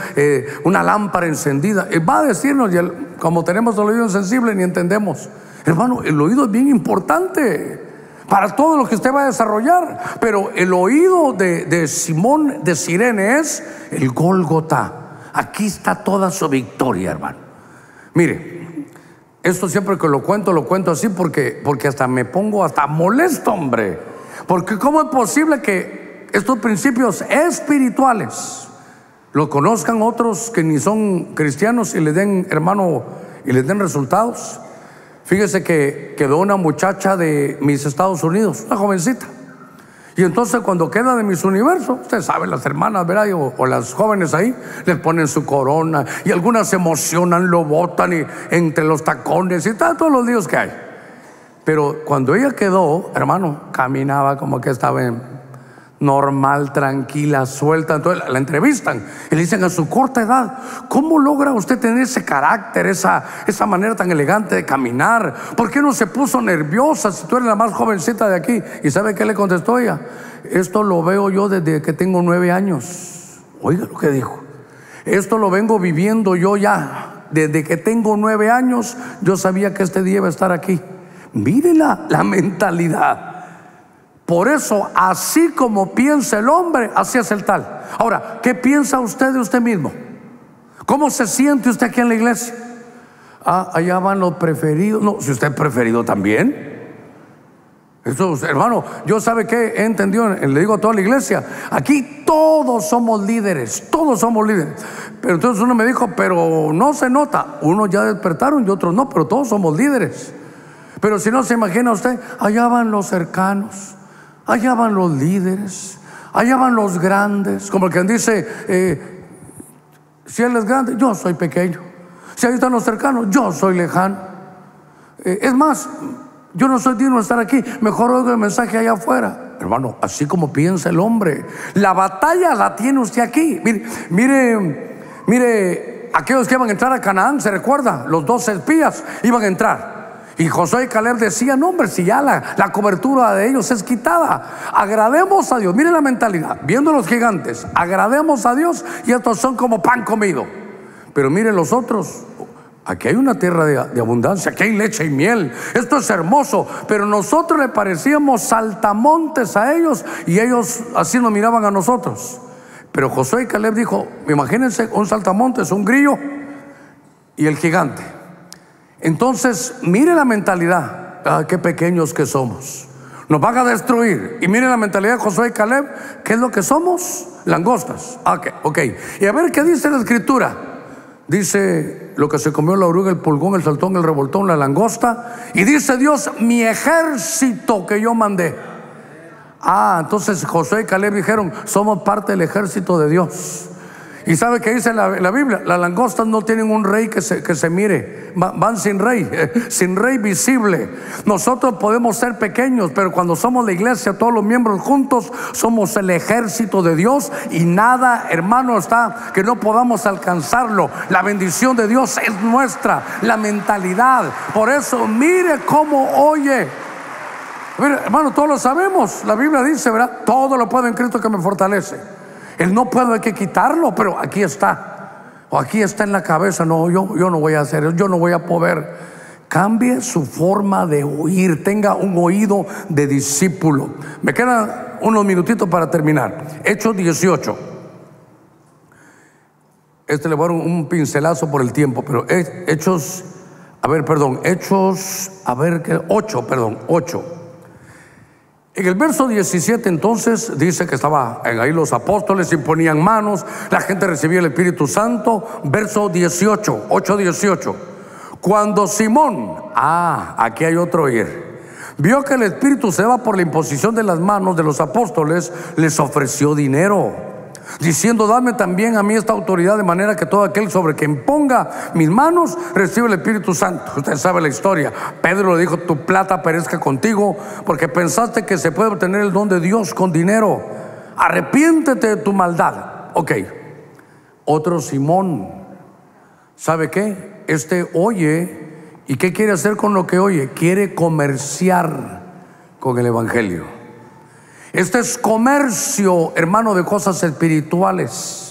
una lámpara encendida. Va a decirnos, y como tenemos el oído insensible ni entendemos. Hermano, el oído es bien importante para todo lo que usted va a desarrollar. Pero el oído de Simón de Sirene es el Gólgota. Aquí está toda su victoria, hermano. Mire, esto siempre que lo cuento así porque hasta me pongo hasta molesto, hombre. Porque ¿cómo es posible que estos principios espirituales los conozcan otros que ni son cristianos y les den, hermano, y les den resultados? Fíjese que quedó una muchacha de mis Estados Unidos, una jovencita. Y entonces cuando queda de mis universo, usted sabe, las hermanas, ¿verdad? O las jóvenes ahí, les ponen su corona y algunas se emocionan, lo botan y entre los tacones y tal, todos los líos que hay. Pero cuando ella quedó, hermano, caminaba como que estaba normal, tranquila, suelta. Entonces la entrevistan y le dicen, a su corta edad, ¿cómo logra usted tener ese carácter, esa manera tan elegante de caminar? ¿Por qué no se puso nerviosa si tú eres la más jovencita de aquí? ¿Y sabe qué le contestó ella? Esto lo veo yo desde que tengo 9 años. Oiga lo que dijo. Esto lo vengo viviendo yo ya. Desde que tengo 9 años yo sabía que este día iba a estar aquí. Mírela la mentalidad. Por eso, así como piensa el hombre, así es el tal. Ahora, ¿qué piensa usted de usted mismo? ¿Cómo se siente usted aquí en la iglesia? Ah, allá van los preferidos. No, si usted es preferido también. Eso, hermano, yo sabe que he entendido, le digo a toda la iglesia, aquí todos somos líderes. Pero entonces uno me dijo, pero no se nota. Unos ya despertaron y otros no, pero todos somos líderes. Pero si no se imagina usted, allá van los cercanos, allá van los líderes, allá van los grandes. Como el que dice, si él es grande, yo soy pequeño. Si ahí están los cercanos, yo soy lejano. Es más, Yo no soy digno de estar aquí, mejor oigo el mensaje allá afuera. Hermano, así como piensa el hombre. La batalla la tiene usted aquí. Mire, aquellos que iban a entrar a Canaán, ¿se recuerda? Los 2 espías iban a entrar. Y Josué y Caleb decían: no, hombre, si ya la cobertura de ellos es quitada, agrademos a Dios. Miren la mentalidad, viendo los gigantes, agrademos a Dios y estos son como pan comido. Pero miren los otros: aquí hay una tierra de abundancia, aquí hay leche y miel, esto es hermoso. Pero nosotros le parecíamos saltamontes a ellos, y ellos así nos miraban a nosotros. Pero Josué y Caleb dijo: imagínense un saltamontes, un grillo y el gigante. Entonces mire la mentalidad. Ah, qué pequeños que somos, nos van a destruir. Y mire la mentalidad de Josué y Caleb. ¿Qué es lo que somos? Langostas. Ok, y a ver qué dice la escritura. Dice: lo que se comió la oruga, el pulgón, el saltón, el revoltón, la langosta. Y dice Dios: mi ejército que yo mandé. Ah, entonces Josué y Caleb dijeron: somos parte del ejército de Dios. Y sabe que dice la Biblia: las langostas no tienen un rey que se mire, van sin rey visible. Nosotros podemos ser pequeños, pero cuando somos la iglesia, todos los miembros juntos, somos el ejército de Dios. Y nada, hermano, está que no podamos alcanzarlo. La bendición de Dios es nuestra, la mentalidad. Por eso mire cómo oye. Mire, hermano, todos lo sabemos. La Biblia dice, ¿verdad? Todo lo puedo en Cristo que me fortalece. El no puedo hay que quitarlo, pero aquí está. O aquí está en la cabeza. No, yo no voy a hacer eso, yo no voy a poder. Cambie su forma de oír. Tenga un oído de discípulo. Me quedan unos minutitos para terminar. Hechos 18. Le voy a dar un pincelazo por el tiempo. Pero Hechos, a ver, perdón, Hechos, a ver, 8, perdón, 8. En el verso 17 entonces dice que estaban ahí los apóstoles, imponían manos, la gente recibía el Espíritu Santo. Verso 18, 8:18. Cuando Simón, aquí hay otro ir, vio que el Espíritu se va por la imposición de las manos de los apóstoles, les ofreció dinero, diciendo: dame también a mí esta autoridad, de manera que todo aquel sobre quien ponga mis manos recibe el Espíritu Santo. Usted sabe la historia. Pedro le dijo: tu plata perezca contigo, porque pensaste que se puede obtener el don de Dios con dinero. Arrepiéntete de tu maldad. Ok, otro Simón. ¿Sabe qué? Este oye. ¿Y qué quiere hacer con lo que oye? Quiere comerciar con el evangelio. Este es comercio, hermano, de cosas espirituales.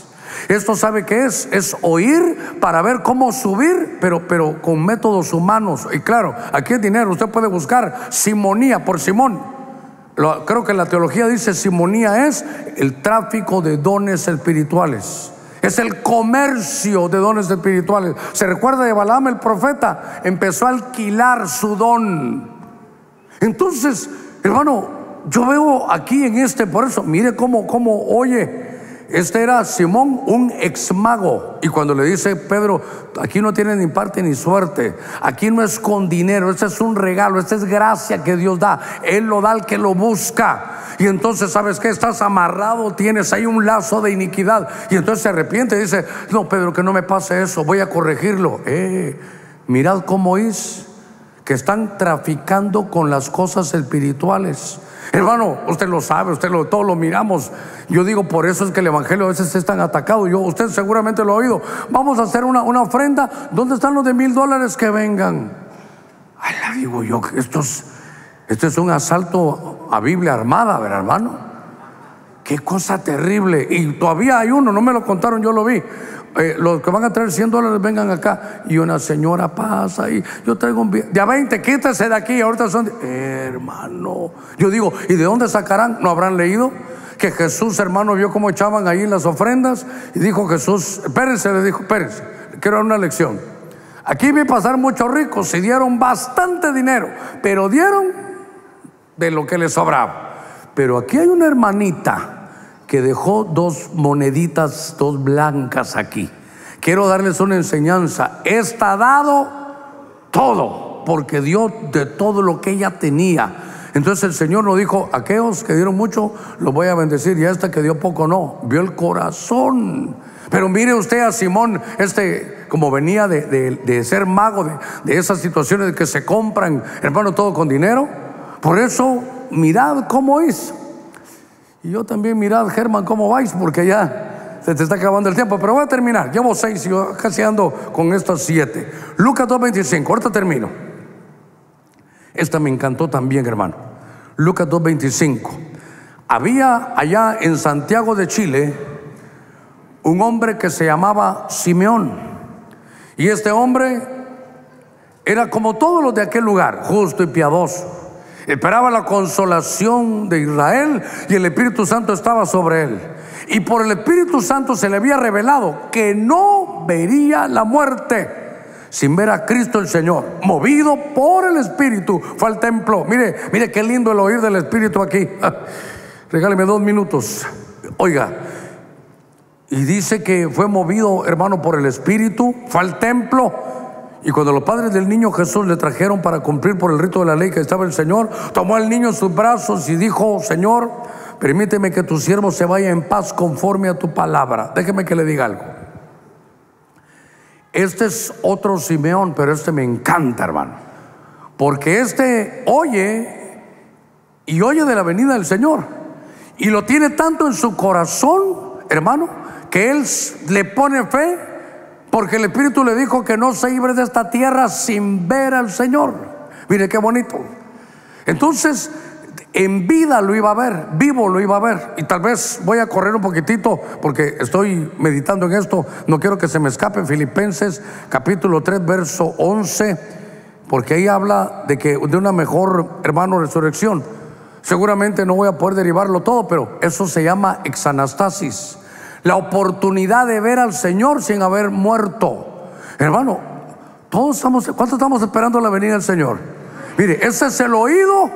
Esto, ¿sabe qué es? Es oír para ver cómo subir, pero con métodos humanos. Y claro, aquí es dinero. Usted puede buscar simonía por Simón. Creo que la teología dice simonía es el tráfico de dones espirituales. Es el comercio de dones espirituales. ¿Se recuerda de Balaam el profeta? Empezó a alquilar su don. Entonces, hermano, yo veo aquí en este, por eso, mire cómo oye. Este era Simón, un ex mago. Y cuando le dice Pedro: aquí no tiene ni parte ni suerte, aquí no es con dinero, este es un regalo, esta es gracia que Dios da. Él lo da al que lo busca. Y entonces, ¿sabes qué? Estás amarrado, tienes ahí un lazo de iniquidad. Y entonces se arrepiente y dice: no, Pedro, que no me pase eso, voy a corregirlo. Mirad cómo es que están traficando con las cosas espirituales. Hermano, usted lo sabe, todos lo miramos. Yo digo, por eso es que el evangelio a veces es tan atacado. Usted seguramente lo ha oído. Vamos a hacer una ofrenda. ¿Dónde están los de $1000 que vengan? La digo yo, esto es un asalto a Biblia armada, ¿verdad, hermano? Qué cosa terrible. Y todavía hay uno, no me lo contaron, yo lo vi. Los que van a traer $100 vengan acá. Y una señora pasa y: yo traigo un billete de $20, quítese de aquí. Ahorita son hermano. Yo digo, ¿y de dónde sacarán? ¿No habrán leído que Jesús, hermano, vio cómo echaban ahí las ofrendas? Y dijo Jesús: espérense, le dijo, espérense, quiero dar una lección. Aquí vi pasar muchos ricos y dieron bastante dinero, pero dieron de lo que les sobraba. Pero aquí hay una hermanita que dejó 2 moneditas, 2 blancas aquí. Quiero darles una enseñanza. Está dado todo, porque dio de todo lo que ella tenía. Entonces el Señor no dijo: aquellos que dieron mucho los voy a bendecir, y a esta que dio poco no. Vio el corazón. Pero mire usted a Simón, como venía de ser mago, de esas situaciones de que se compran, hermano, todo con dinero. Por eso, mirad cómo es. Y yo también, mirad, Germán, cómo vais, porque ya se te está acabando el tiempo. Pero voy a terminar, llevo 6 y yo casi ando con estas 7. Lucas 2.25, ahorita termino. Esta me encantó también, hermano. Lucas 2.25. Había allá en Santiago de Chile un hombre que se llamaba Simeón, y este hombre era como todos los de aquel lugar, justo y piadoso. Esperaba la consolación de Israel y el Espíritu Santo estaba sobre él, y por el Espíritu Santo se le había revelado que no vería la muerte sin ver a Cristo el Señor. Movido por el Espíritu fue al templo. Mire, mire qué lindo el oír del Espíritu aquí. Regáleme 2 minutos. Oiga, y dice que fue movido, hermano, por el Espíritu, fue al templo. Y cuando los padres del niño Jesús le trajeron para cumplir por el rito de la ley que estaba el Señor, tomó al niño en sus brazos y dijo: Señor, permíteme que tu siervo se vaya en paz conforme a tu palabra. Déjeme que le diga algo. Este es otro Simeón, pero este me encanta, hermano, porque este oye y oye de la venida del Señor, y lo tiene tanto en su corazón, hermano, que él le pone fe, porque el Espíritu le dijo que no se iba de esta tierra sin ver al Señor. Mire qué bonito. Entonces, en vida lo iba a ver, vivo lo iba a ver. Y tal vez voy a correr un poquitito porque estoy meditando en esto, no quiero que se me escape. Filipenses capítulo 3 verso 11, porque ahí habla de una mejor, hermano, resurrección. Seguramente no voy a poder derivarlo todo, pero eso se llama exanastasis, la oportunidad de ver al Señor sin haber muerto. Hermano, ¿cuánto estamos esperando la venida del Señor? Mire, ese es el oído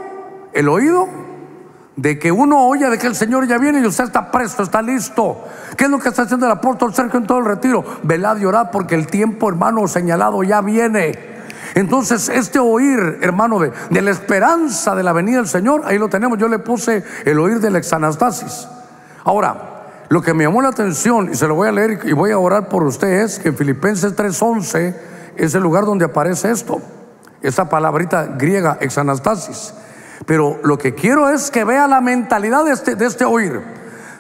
de que uno oye de que el Señor ya viene y usted está presto, está listo. ¿Qué es lo que está haciendo el apóstol Sergio en todo el retiro? Velad y orad porque el tiempo, hermano, señalado ya viene. Entonces, este oír, hermano, de la esperanza de la venida del Señor, ahí lo tenemos. Yo le puse el oír de la exanastasis. Ahora, lo que me llamó la atención, y se lo voy a leer y voy a orar por ustedes, que en Filipenses 3:11 es el lugar donde aparece esto, esta palabrita griega, exanastasis. Pero lo que quiero es que vea la mentalidad de este oír.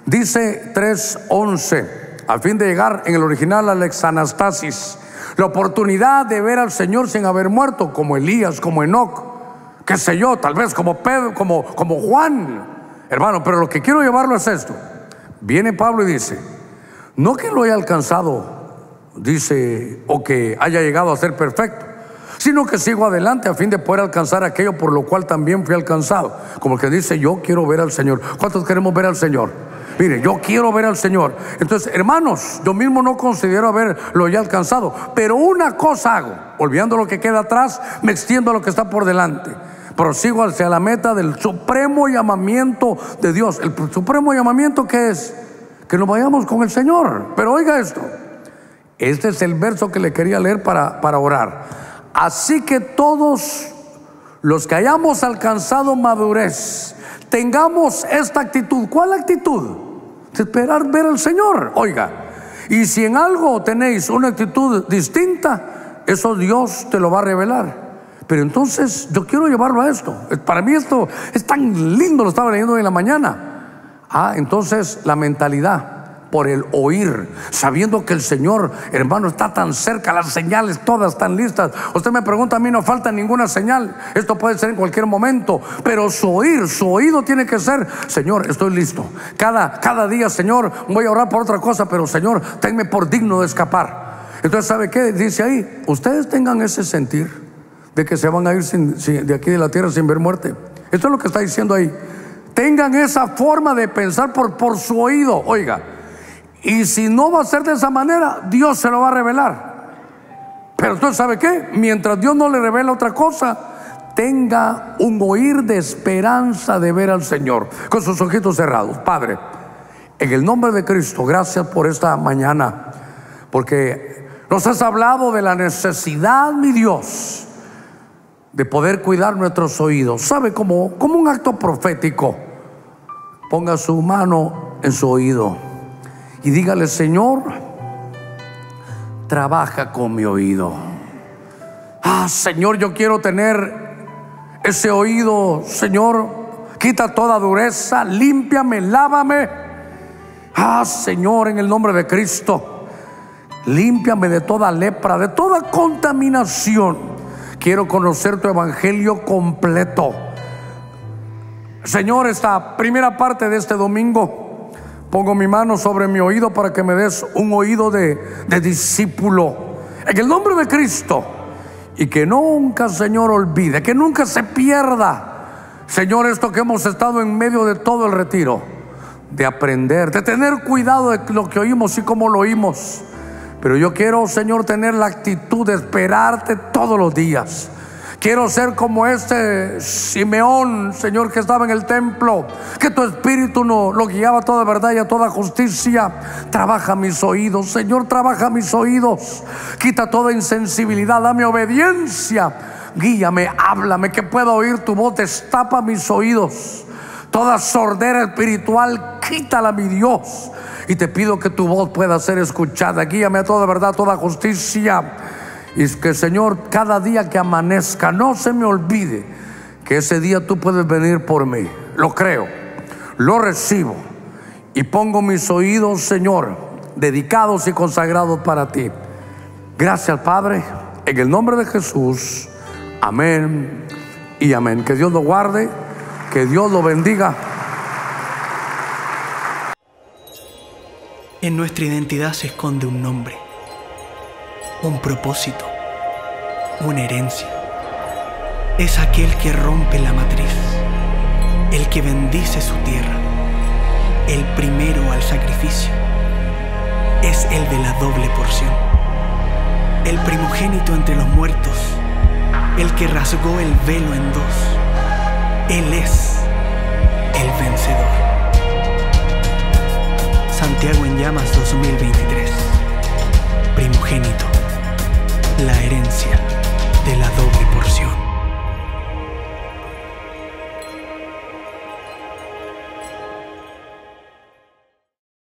Dice 3:11, a fin de llegar en el original a la exanastasis, la oportunidad de ver al Señor sin haber muerto, como Elías, como Enoc, qué sé yo, tal vez como Pedro, como Juan, hermano. Pero lo que quiero llevarlo es esto. Viene Pablo y dice: no que lo haya alcanzado, dice, o que haya llegado a ser perfecto, sino que sigo adelante a fin de poder alcanzar aquello por lo cual también fui alcanzado. Como que dice: yo quiero ver al Señor. ¿Cuántos queremos ver al Señor? Mire, yo quiero ver al Señor. Entonces, hermanos, yo mismo no considero haberlo ya alcanzado, pero una cosa hago: olvidando lo que queda atrás, me extiendo a lo que está por delante. Prosigo hacia la meta del supremo llamamiento de Dios. El supremo llamamiento, que es que nos vayamos con el Señor. Pero oiga esto, este es el verso que le quería leer para orar. Así que todos los que hayamos alcanzado madurez, tengamos esta actitud. ¿Cuál actitud? De esperar ver al Señor. Oiga, y si en algo tenéis una actitud distinta, eso Dios te lo va a revelar. Pero entonces yo quiero llevarlo a esto. Para mí esto es tan lindo, lo estaba leyendo hoy en la mañana. Entonces la mentalidad por el oír, sabiendo que el Señor, hermano, está tan cerca, las señales todas están listas. Usted me pregunta, a mí no falta ninguna señal, esto puede ser en cualquier momento, pero su oído tiene que ser: Señor, estoy listo. Cada día, Señor, voy a orar por otra cosa, pero Señor, tenme por digno de escapar. Entonces, ¿sabe qué? Dice ahí, ustedes tengan ese sentir de que se van a ir de aquí de la tierra sin ver muerte. Esto es lo que está diciendo ahí. Tengan esa forma de pensar por su oído. Oiga, y si no va a ser de esa manera, Dios se lo va a revelar. Pero usted sabe qué, mientras Dios no le revela otra cosa, tenga un oír de esperanza de ver al Señor. Con sus ojitos cerrados. Padre, en el nombre de Cristo, gracias por esta mañana, porque nos has hablado de la necesidad, mi Dios, de poder cuidar nuestros oídos. Sabe, como un acto profético, ponga su mano en su oído y dígale: Señor, trabaja con mi oído. Ah, Señor, yo quiero tener ese oído, Señor. Quita toda dureza, límpiame, lávame. Ah, Señor, en el nombre de Cristo, límpiame de toda lepra, de toda contaminación. Quiero conocer tu evangelio completo. Señor, esta primera parte de este domingo pongo mi mano sobre mi oído para que me des un oído de discípulo, en el nombre de Cristo. Y que nunca, Señor, olvide, que nunca se pierda, Señor, esto que hemos estado en medio de todo el retiro, de aprender, de tener cuidado de lo que oímos y cómo lo oímos. Pero yo quiero, Señor, tener la actitud de esperarte todos los días. Quiero ser como este Simeón, Señor, que estaba en el templo, que tu espíritu lo guiaba a toda verdad y a toda justicia. Trabaja mis oídos, Señor, trabaja mis oídos. Quita toda insensibilidad, dame obediencia. Guíame, háblame, que pueda oír tu voz. Destapa mis oídos. Toda sordera espiritual, quítala, mi Dios. Y te pido que tu voz pueda ser escuchada. Guíame a toda verdad, a toda justicia. Y que, Señor, cada día que amanezca, no se me olvide que ese día tú puedes venir por mí. Lo creo, lo recibo y pongo mis oídos, Señor, dedicados y consagrados para ti. Gracias, Padre, en el nombre de Jesús. Amén y amén. Que Dios lo guarde, que Dios lo bendiga. En nuestra identidad se esconde un nombre, un propósito, una herencia. Es aquel que rompe la matriz, el que bendice su tierra, el primero al sacrificio. Es el de la doble porción, el primogénito entre los muertos, el que rasgó el velo en dos. Él es el vencedor. Santiago en Llamas 2023. Primogénito. La herencia de la doble porción.